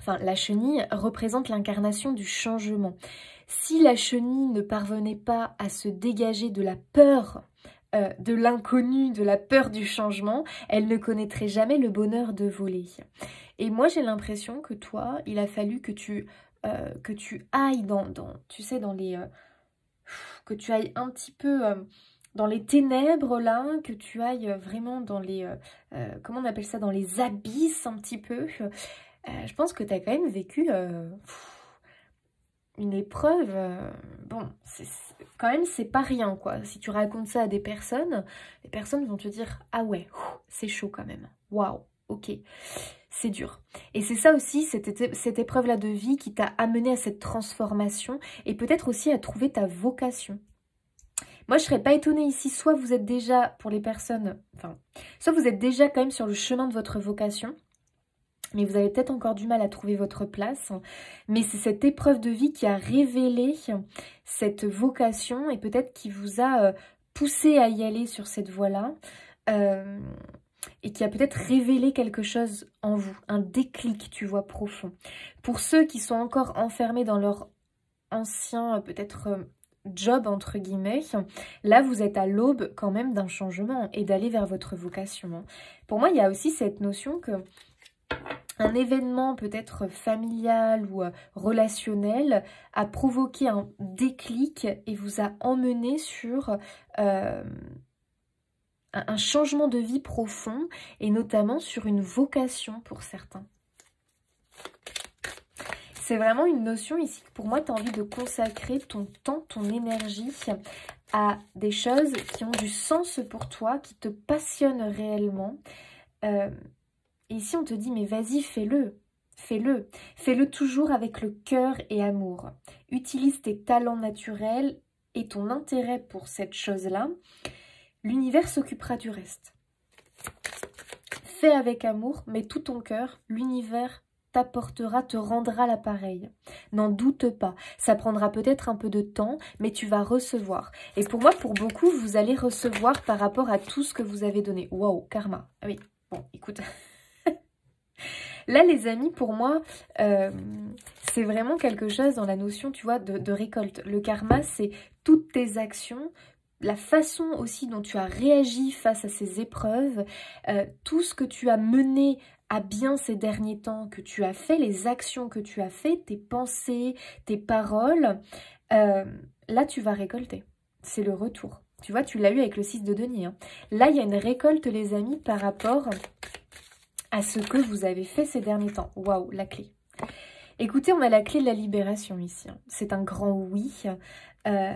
Enfin, la chenille représente l'incarnation du changement. Si la chenille ne parvenait pas à se dégager de la peur, euh, de l'inconnu, de la peur du changement, elle ne connaîtrait jamais le bonheur de voler. Et moi, j'ai l'impression que toi, il a fallu que tu, euh, que tu ailles dans, dans, tu sais, dans les, euh, que tu ailles un petit peu... Euh, dans les ténèbres, là, que tu ailles vraiment dans les... Euh, euh, comment on appelle ça? Dans les abysses, un petit peu. Euh, je pense que tu as quand même vécu euh, une épreuve. Euh, bon, c'est, quand même, c'est pas rien, quoi. Si tu racontes ça à des personnes, les personnes vont te dire « Ah ouais, c'est chaud quand même. Waouh, ok. » C'est dur. Et c'est ça aussi, cette, cette épreuve-là de vie qui t'a amené à cette transformation et peut-être aussi à trouver ta vocation. Moi, je ne serais pas étonnée ici, soit vous êtes déjà, pour les personnes, enfin, soit vous êtes déjà quand même sur le chemin de votre vocation, mais vous avez peut-être encore du mal à trouver votre place. Mais c'est cette épreuve de vie qui a révélé cette vocation et peut-être qui vous a poussé à y aller sur cette voie-là euh, et qui a peut-être révélé quelque chose en vous, un déclic, tu vois, profond. Pour ceux qui sont encore enfermés dans leur ancien, peut-être... job entre guillemets, là vous êtes à l'aube quand même d'un changement et d'aller vers votre vocation. Pour moi, il y a aussi cette notion que un événement peut-être familial ou relationnel a provoqué un déclic et vous a emmené sur euh, un changement de vie profond et notamment sur une vocation pour certains. C'est vraiment une notion ici que pour moi, tu as envie de consacrer ton temps, ton énergie à des choses qui ont du sens pour toi, qui te passionnent réellement. Euh, et ici, on te dit, mais vas-y, fais-le, fais-le. Fais-le toujours avec le cœur et amour. Utilise tes talents naturels et ton intérêt pour cette chose-là. L'univers s'occupera du reste. Fais avec amour, mets tout ton cœur, l'univers t'apportera, te rendra l'appareil. N'en doute pas. Ça prendra peut-être un peu de temps, mais tu vas recevoir. Et pour moi, pour beaucoup, vous allez recevoir par rapport à tout ce que vous avez donné. Waouh, karma. Ah oui, bon, écoute. Là, les amis, pour moi, euh, c'est vraiment quelque chose dans la notion, tu vois, de, de récolte. Le karma, c'est toutes tes actions, la façon aussi dont tu as réagi face à ces épreuves, euh, tout ce que tu as mené à bien ces derniers temps, que tu as fait, les actions que tu as fait, tes pensées, tes paroles, euh, là tu vas récolter. C'est le retour. Tu vois, tu l'as eu avec le six de denier. Hein. Là, il y a une récolte, les amis, par rapport à ce que vous avez fait ces derniers temps. Waouh, la clé. Écoutez, on a la clé de la libération ici. Hein. C'est un grand oui. Euh...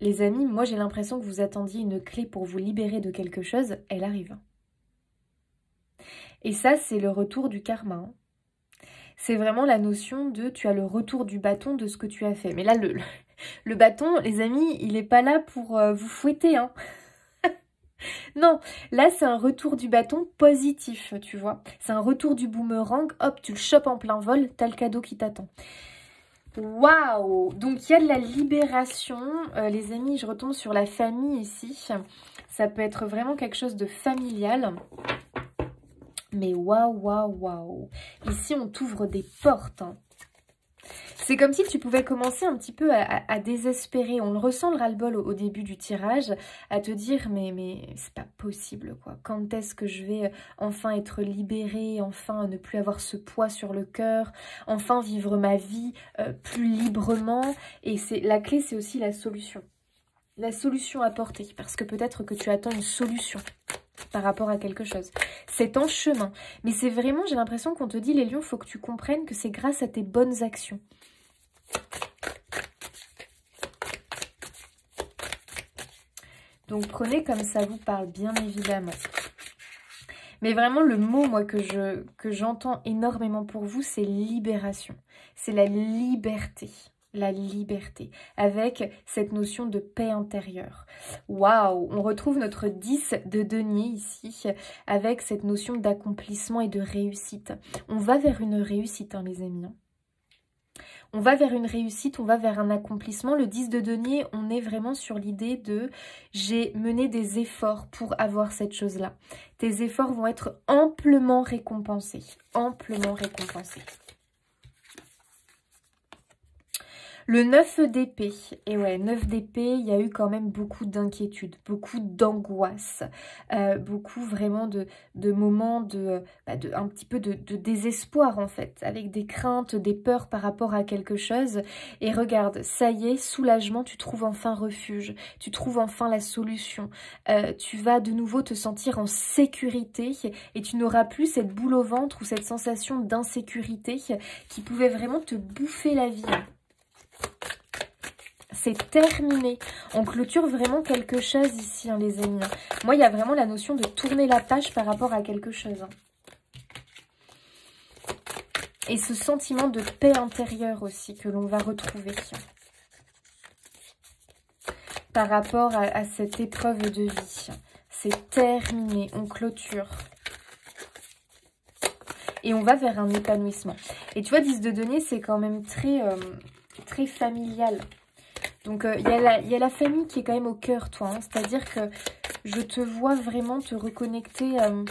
Les amis, moi j'ai l'impression que vous attendiez une clé pour vous libérer de quelque chose, elle arrive. Et ça, c'est le retour du karma. Hein. C'est vraiment la notion de tu as le retour du bâton de ce que tu as fait. Mais là, le, le, le bâton, les amis, il n'est pas là pour euh, vous fouetter. Hein. Non, là, c'est un retour du bâton positif, tu vois. C'est un retour du boomerang, hop, tu le chopes en plein vol, t'as le cadeau qui t'attend. Waouh! Donc, il y a de la libération. Euh, les amis, je retombe sur la famille ici. Ça peut être vraiment quelque chose de familial. Mais waouh, waouh, waouh. Ici, on t'ouvre des portes. Hein. C'est comme si tu pouvais commencer un petit peu à, à, à désespérer. On le ressent, le ras-le-bol au, au début du tirage, à te dire mais, mais c'est pas possible quoi. Quand est-ce que je vais enfin être libérée, enfin ne plus avoir ce poids sur le cœur, enfin vivre ma vie euh, plus librement. Et c'est la clé, c'est aussi la solution. La solution apportée, parce que peut-être que tu attends une solution par rapport à quelque chose. C'est en chemin. Mais c'est vraiment, j'ai l'impression qu'on te dit, les lions, il faut que tu comprennes que c'est grâce à tes bonnes actions. Donc prenez comme ça vous parle, bien évidemment. Mais vraiment, le mot, moi, que je, que j'entends énormément pour vous, c'est libération. C'est la liberté. La liberté, avec cette notion de paix intérieure. Waouh, on retrouve notre dix de denier ici, avec cette notion d'accomplissement et de réussite. On va vers une réussite, hein, les amis. On va vers une réussite, on va vers un accomplissement. Le dix de denier, on est vraiment sur l'idée de « j'ai mené des efforts pour avoir cette chose-là ». Tes efforts vont être amplement récompensés, amplement récompensés. Le neuf d'épée, et ouais, neuf d'épée, il y a eu quand même beaucoup d'inquiétude, beaucoup d'angoisse, euh, beaucoup vraiment de, de moments de, bah de, un petit peu de, de désespoir en fait, avec des craintes, des peurs par rapport à quelque chose. Et regarde, ça y est, soulagement, tu trouves enfin refuge, tu trouves enfin la solution. Euh, tu vas de nouveau te sentir en sécurité et tu n'auras plus cette boule au ventre ou cette sensation d'insécurité qui pouvait vraiment te bouffer la vie. C'est terminé. On clôture vraiment quelque chose ici, hein, les amis. Moi, il y a vraiment la notion de tourner la page par rapport à quelque chose. Et ce sentiment de paix intérieure aussi que l'on va retrouver par rapport à, à cette épreuve de vie. C'est terminé. On clôture. Et on va vers un épanouissement. Et tu vois, dix de denier, c'est quand même très... Euh, très familial. Donc il euh, y, y a la famille qui est quand même au cœur, toi, hein. C'est-à-dire que je te vois vraiment te reconnecter euh,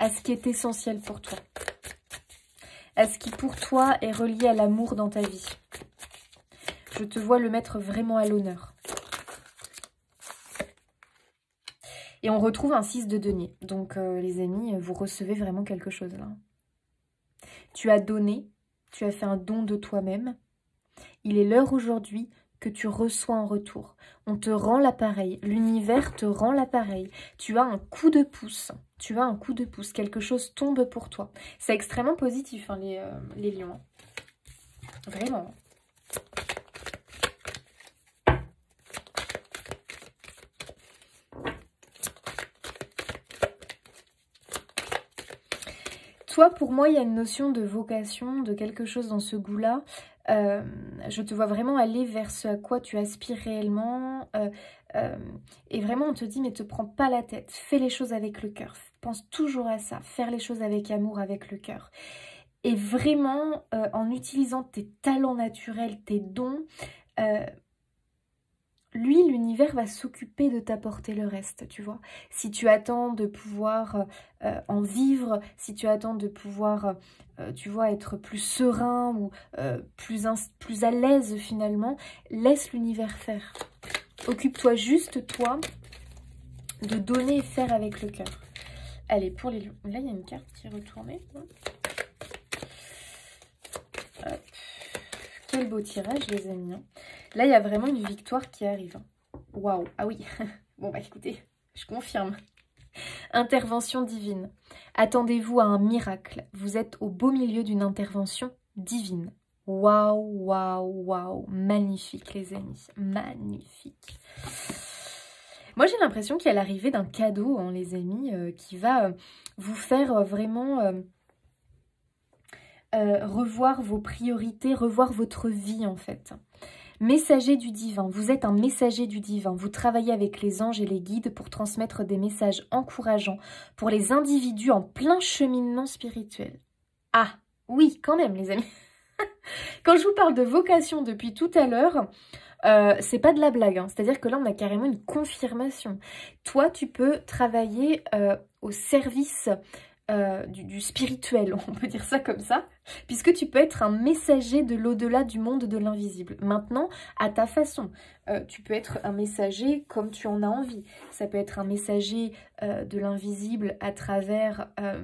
à ce qui est essentiel pour toi, à ce qui pour toi est relié à l'amour dans ta vie. Je te vois le mettre vraiment à l'honneur. Et on retrouve un six de denier. Donc euh, les amis, vous recevez vraiment quelque chose là. Tu as donné. Tu as fait un don de toi-même. Il est l'heure aujourd'hui que tu reçois en retour. On te rend l'appareil. L'univers te rend l'appareil. Tu as un coup de pouce. Tu as un coup de pouce. Quelque chose tombe pour toi. C'est extrêmement positif, hein, les, euh, les lions. Vraiment. Toi, pour moi, il y a une notion de vocation, de quelque chose dans ce goût-là. Euh, je te vois vraiment aller vers ce à quoi tu aspires réellement. Euh, euh, et vraiment, on te dit, mais ne te prends pas la tête. Fais les choses avec le cœur. Pense toujours à ça. Faire les choses avec amour, avec le cœur. Et vraiment, euh, en utilisant tes talents naturels, tes dons... Euh, Lui, l'univers va s'occuper de t'apporter le reste, tu vois. Si tu attends de pouvoir euh, en vivre, si tu attends de pouvoir, euh, tu vois, être plus serein ou euh, plus, plus à l'aise finalement, laisse l'univers faire. Occupe-toi juste, toi, de donner et faire avec le cœur. Allez, pour les lions. Là, il y a une carte qui est retournée. Hop. Quel beau tirage, les amis. Là, il y a vraiment une victoire qui arrive. Waouh, ah oui. Bon, bah écoutez, je confirme. Intervention divine. Attendez-vous à un miracle. Vous êtes au beau milieu d'une intervention divine. Waouh, waouh, waouh. Magnifique, les amis. Magnifique. Moi, j'ai l'impression qu'il y a l'arrivée d'un cadeau, hein, les amis, euh, qui va euh, vous faire euh, vraiment... Euh, Euh, revoir vos priorités, revoir votre vie en fait. Messager du divin, vous êtes un messager du divin, vous travaillez avec les anges et les guides pour transmettre des messages encourageants pour les individus en plein cheminement spirituel. Ah oui, quand même les amis. Quand je vous parle de vocation depuis tout à l'heure, euh, c'est pas de la blague, hein. C'est-à-dire que là on a carrément une confirmation. Toi tu peux travailler euh, au service euh, du, du spirituel, on peut dire ça comme ça, puisque tu peux être un messager de l'au-delà, du monde de l'invisible. Maintenant, à ta façon, euh, tu peux être un messager comme tu en as envie. Ça peut être un messager euh, de l'invisible à travers euh,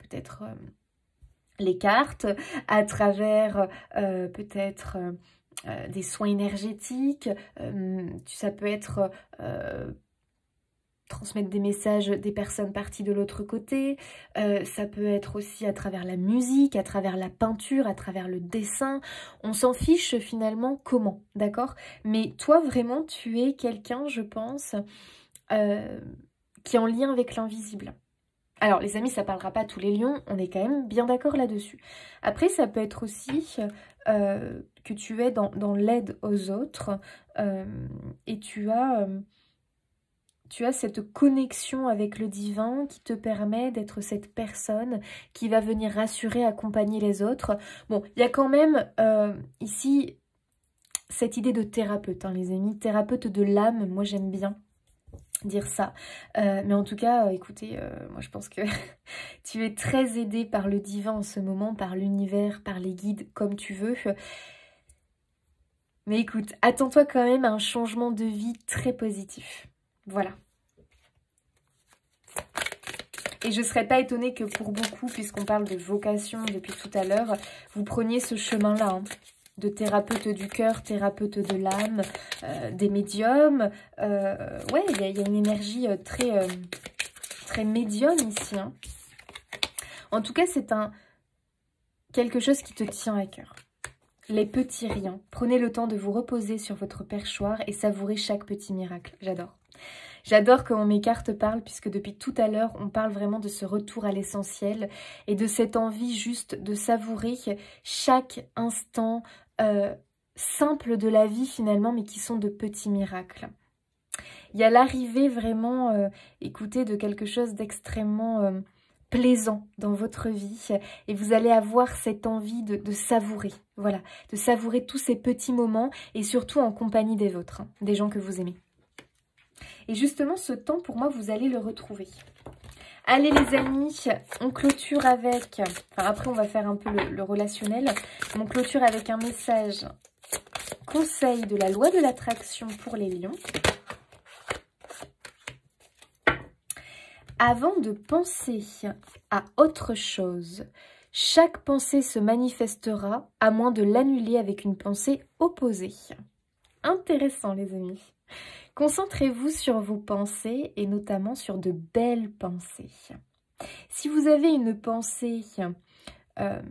peut-être euh, les cartes, à travers euh, peut-être euh, des soins énergétiques, euh, ça peut être... Euh, transmettre des messages des personnes parties de l'autre côté, euh, ça peut être aussi à travers la musique, à travers la peinture, à travers le dessin, on s'en fiche finalement comment, d'accord? Mais toi vraiment tu es quelqu'un, je pense, euh, qui est en lien avec l'invisible. Alors les amis, ça parlera pas à tous les lions, on est quand même bien d'accord là-dessus. Après ça peut être aussi euh, que tu es dans, dans l'aide aux autres euh, et tu as... Euh, Tu as cette connexion avec le divin qui te permet d'être cette personne qui va venir rassurer, accompagner les autres. Bon, il y a quand même euh, ici cette idée de thérapeute, hein, les amis. Thérapeute de l'âme, moi j'aime bien dire ça. Euh, mais en tout cas, euh, écoutez, euh, moi je pense que tu es très aidée par le divin en ce moment, par l'univers, par les guides, comme tu veux. Mais écoute, attends-toi quand même à un changement de vie très positif. Voilà. Et je ne serais pas étonnée que pour beaucoup, puisqu'on parle de vocation depuis tout à l'heure, vous preniez ce chemin-là, hein, de thérapeute du cœur, thérapeute de l'âme, euh, des médiums. Euh, ouais, il y, y a une énergie très, euh, très médium ici, hein. En tout cas, c'est un quelque chose qui te tient à cœur. Les petits riens. Prenez le temps de vous reposer sur votre perchoir et savourez chaque petit miracle. J'adore. J'adore comment mes cartes parlent, puisque depuis tout à l'heure, on parle vraiment de ce retour à l'essentiel et de cette envie juste de savourer chaque instant euh, simple de la vie finalement, mais qui sont de petits miracles. Il y a l'arrivée vraiment, euh, écoutez, de quelque chose d'extrêmement euh, plaisant dans votre vie et vous allez avoir cette envie de, de savourer, voilà, de savourer tous ces petits moments et surtout en compagnie des vôtres, hein, des gens que vous aimez. Et justement, ce temps, pour moi, vous allez le retrouver. Allez les amis, on clôture avec... Enfin, après, on va faire un peu le, le relationnel. On clôture avec un message conseil de la loi de l'attraction pour les lions. Avant de penser à autre chose, chaque pensée se manifestera à moins de l'annuler avec une pensée opposée. Intéressant les amis. Concentrez-vous sur vos pensées et notamment sur de belles pensées. Si vous avez une pensée euh,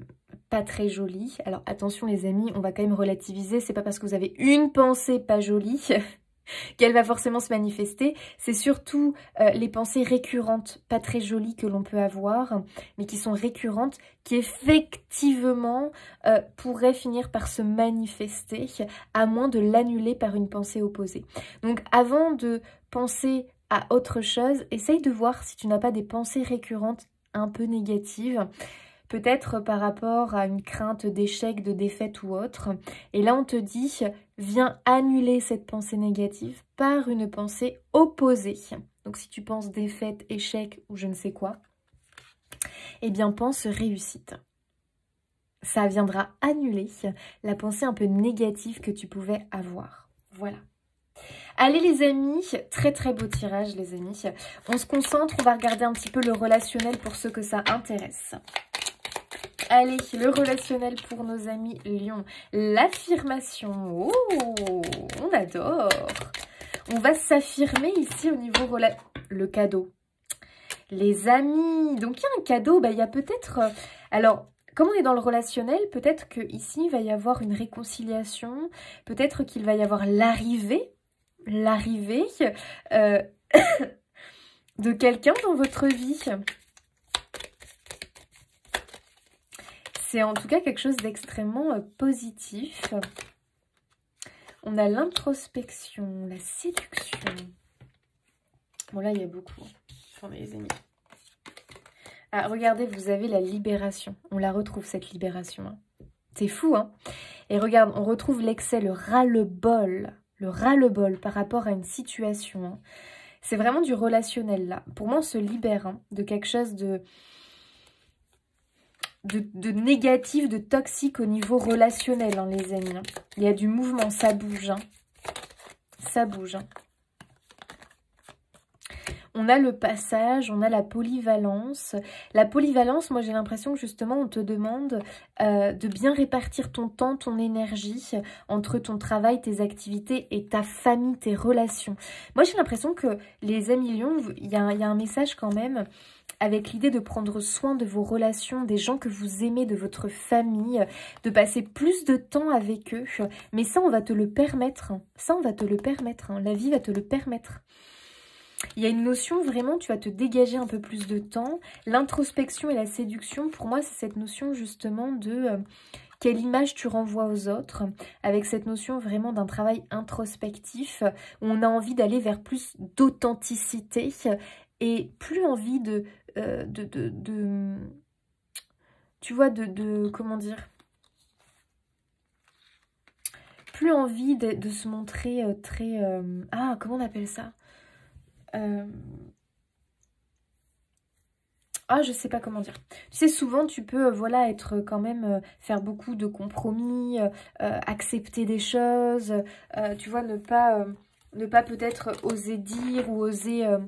pas très jolie, alors attention les amis, on va quand même relativiser, c'est pas parce que vous avez une pensée pas jolie qu'elle va forcément se manifester, c'est surtout euh, les pensées récurrentes, pas très jolies que l'on peut avoir, mais qui sont récurrentes, qui effectivement euh, pourraient finir par se manifester, à moins de l'annuler par une pensée opposée. Donc avant de penser à autre chose, essaye de voir si tu n'as pas des pensées récurrentes un peu négatives, peut-être par rapport à une crainte d'échec, de défaite ou autre. Et là, on te dit, viens annuler cette pensée négative par une pensée opposée. Donc, si tu penses défaite, échec ou je ne sais quoi, eh bien, pense réussite. Ça viendra annuler la pensée un peu négative que tu pouvais avoir. Voilà. Allez les amis, très très beau tirage les amis. On se concentre, on va regarder un petit peu le relationnel pour ceux que ça intéresse. Allez, le relationnel pour nos amis lions. L'affirmation, oh, on adore. On va s'affirmer ici au niveau relationnel. Le cadeau. Les amis, donc il y a un cadeau, bah, il y a peut-être... Alors, comme on est dans le relationnel, peut-être qu'ici, il va y avoir une réconciliation. Peut-être qu'il va y avoir l'arrivée, l'arrivée euh, de quelqu'un dans votre vie. C'est en tout cas quelque chose d'extrêmement euh, positif. On a l'introspection, la séduction. Bon là, il y a beaucoup. Attendez les amis. Ah, regardez, vous avez la libération. On la retrouve cette libération. Hein. C'est fou, hein. Et regarde, on retrouve l'excès, le ras-le-bol. le ras-le-bol par rapport à une situation. Hein. C'est vraiment du relationnel là. Pour moi, on se libère hein, de quelque chose de... De, de négatif, de toxique au niveau relationnel, hein, les amis. Hein. Il y a du mouvement, ça bouge. Hein. Ça bouge. Hein. On a le passage, on a la polyvalence. La polyvalence, moi j'ai l'impression que justement on te demande euh, de bien répartir ton temps, ton énergie entre ton travail, tes activités et ta famille, tes relations. Moi j'ai l'impression que les amis Lion, il y a, y a un message quand même... avec l'idée de prendre soin de vos relations, des gens que vous aimez, de votre famille, de passer plus de temps avec eux. Mais ça, on va te le permettre. Ça, on va te le permettre. La vie va te le permettre. Il y a une notion, vraiment, tu vas te dégager un peu plus de temps. L'introspection et la séduction, pour moi, c'est cette notion justement de... Euh, quelle image tu renvoies aux autres, avec cette notion vraiment d'un travail introspectif, où on a envie d'aller vers plus d'authenticité et plus envie de... Euh, de, de, de tu vois de, de comment dire plus envie de, de se montrer euh, très euh, ah comment on appelle ça euh, ah je sais pas comment dire tu sais souvent tu peux euh, voilà être quand même euh, faire beaucoup de compromis euh, accepter des choses euh, tu vois ne pas euh, ne pas peut-être oser dire ou oser euh,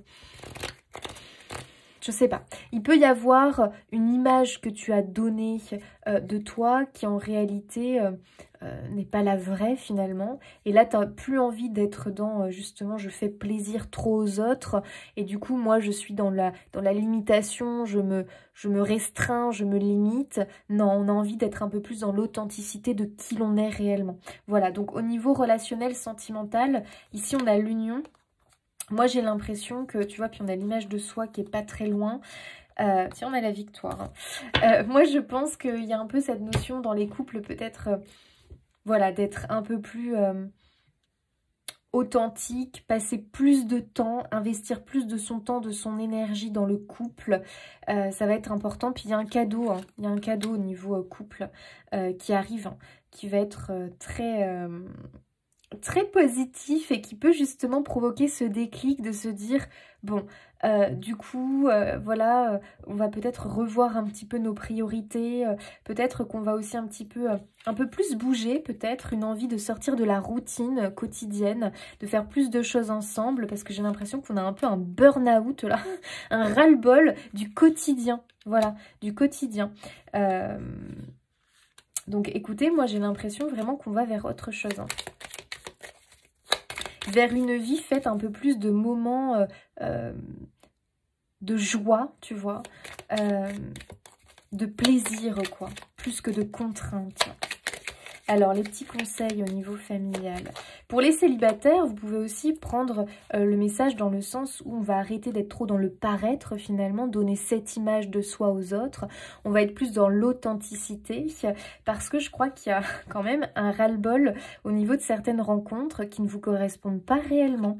je sais pas. Il peut y avoir une image que tu as donnée euh, de toi qui en réalité euh, euh, n'est pas la vraie finalement. Et là, tu n'as plus envie d'être dans euh, justement je fais plaisir trop aux autres. Et du coup, moi, je suis dans la, dans la limitation, je me, je me restreins, je me limite. Non, on a envie d'être un peu plus dans l'authenticité de qui l'on est réellement. Voilà, donc au niveau relationnel, sentimental, ici on a l'union. Moi, j'ai l'impression que, tu vois, puis on a l'image de soi qui est pas très loin. Euh, tiens, on a la victoire. Euh, moi, je pense qu'il y a un peu cette notion dans les couples, peut-être, euh, voilà, d'être un peu plus euh, authentique, passer plus de temps, investir plus de son temps, de son énergie dans le couple. Euh, ça va être important. Puis, il y a un cadeau, hein, il y a un cadeau au niveau euh, couple euh, qui arrive, hein, qui va être euh, très... Euh, très positif et qui peut justement provoquer ce déclic de se dire bon euh, du coup euh, voilà euh, on va peut-être revoir un petit peu nos priorités euh, peut-être qu'on va aussi un petit peu euh, un peu plus bouger, peut-être une envie de sortir de la routine quotidienne, de faire plus de choses ensemble, parce que j'ai l'impression qu'on a un peu un burn-out là, un ras-le-bol du quotidien, voilà, du quotidien. Euh... donc écoutez, moi j'ai l'impression vraiment qu'on va vers autre chose, hein. Vers une vie faite un peu plus de moments euh, euh, de joie, tu vois, euh, de plaisir, quoi, plus que de contraintes. Alors, les petits conseils au niveau familial. Pour les célibataires, vous pouvez aussi prendre euh, le message dans le sens où on va arrêter d'être trop dans le paraître, finalement, donner cette image de soi aux autres. On va être plus dans l'authenticité, parce que je crois qu'il y a quand même un ras-le-bol au niveau de certaines rencontres qui ne vous correspondent pas réellement.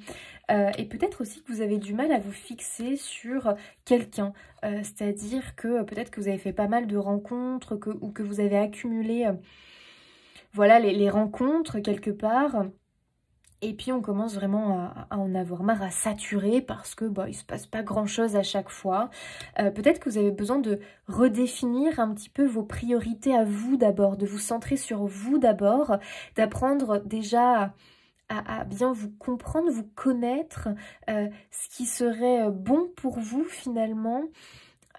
Euh, et peut-être aussi que vous avez du mal à vous fixer sur quelqu'un. Euh, c'est-à-dire que peut-être que vous avez fait pas mal de rencontres que, ou que vous avez accumulé... Euh, Voilà, les, les rencontres, quelque part. Et puis, on commence vraiment à, à en avoir marre, à saturer, parce que bah, il ne se passe pas grand-chose à chaque fois. Euh, peut-être que vous avez besoin de redéfinir un petit peu vos priorités à vous d'abord, de vous centrer sur vous d'abord, d'apprendre déjà à, à bien vous comprendre, vous connaître, euh, ce qui serait bon pour vous, finalement.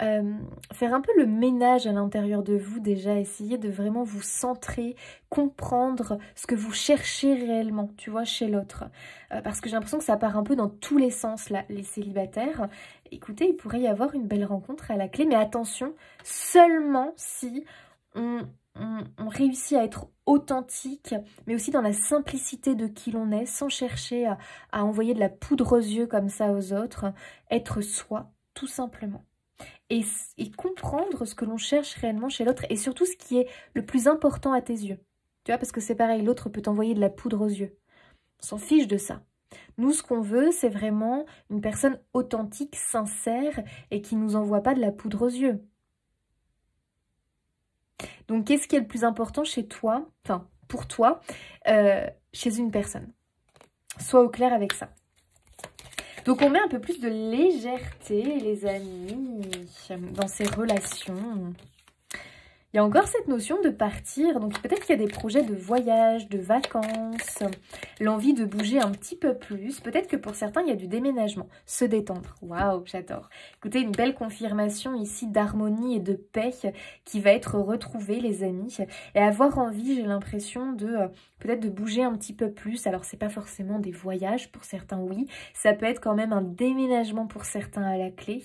Euh, faire un peu le ménage à l'intérieur de vous déjà, essayer de vraiment vous centrer, comprendre ce que vous cherchez réellement, tu vois, chez l'autre. Euh, parce que j'ai l'impression que ça part un peu dans tous les sens, là, les célibataires. Écoutez, il pourrait y avoir une belle rencontre à la clé, mais attention, seulement si on, on, on réussit à être authentique, mais aussi dans la simplicité de qui l'on est, sans chercher à, à envoyer de la poudre aux yeux comme ça aux autres, être soi, tout simplement. Et, et comprendre ce que l'on cherche réellement chez l'autre et surtout ce qui est le plus important à tes yeux. Tu vois, parce que c'est pareil, l'autre peut t'envoyer de la poudre aux yeux. On s'en fiche de ça. Nous, ce qu'on veut, c'est vraiment une personne authentique, sincère et qui ne nous envoie pas de la poudre aux yeux. Donc, qu'est-ce qui est le plus important chez toi, enfin, pour toi, euh, chez une personne? soient au clair avec ça. Donc, on met un peu plus de légèreté, les amis, dans ces relations. Il y a encore cette notion de partir. Donc, peut-être qu'il y a des projets de voyage, de vacances, l'envie de bouger un petit peu plus. Peut-être que pour certains, il y a du déménagement. Se détendre. Waouh, j'adore. Écoutez, une belle confirmation ici d'harmonie et de paix qui va être retrouvée, les amis. Et avoir envie, j'ai l'impression de... peut-être de bouger un petit peu plus. Alors, c'est pas forcément des voyages, pour certains, oui. Ça peut être quand même un déménagement pour certains à la clé.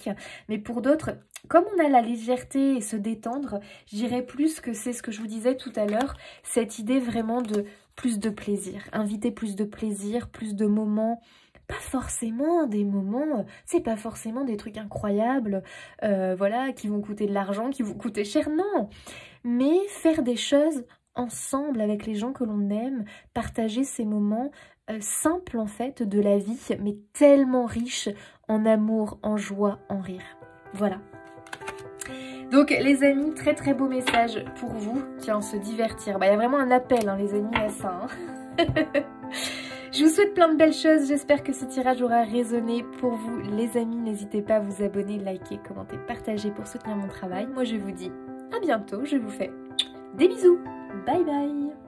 Mais pour d'autres, comme on a la légèreté et se détendre, je dirais plus que c'est ce que je vous disais tout à l'heure, cette idée vraiment de plus de plaisir. Inviter plus de plaisir, plus de moments. Pas forcément des moments, c'est pas forcément des trucs incroyables, euh, voilà, qui vont coûter de l'argent, qui vont coûter cher, non. Mais faire des choses ensemble avec les gens que l'on aime, partager ces moments euh, simples en fait de la vie, mais tellement riches en amour, en joie, en rire. Voilà. Donc les amis, très très beau message pour vous, tiens, se divertir. Bah, y a vraiment un appel, hein, les amis, à ça. Hein. Je vous souhaite plein de belles choses, j'espère que ce tirage aura résonné pour vous, les amis. N'hésitez pas à vous abonner, liker, commenter, partager pour soutenir mon travail. Moi je vous dis à bientôt, je vous fais des bisous. Bye bye.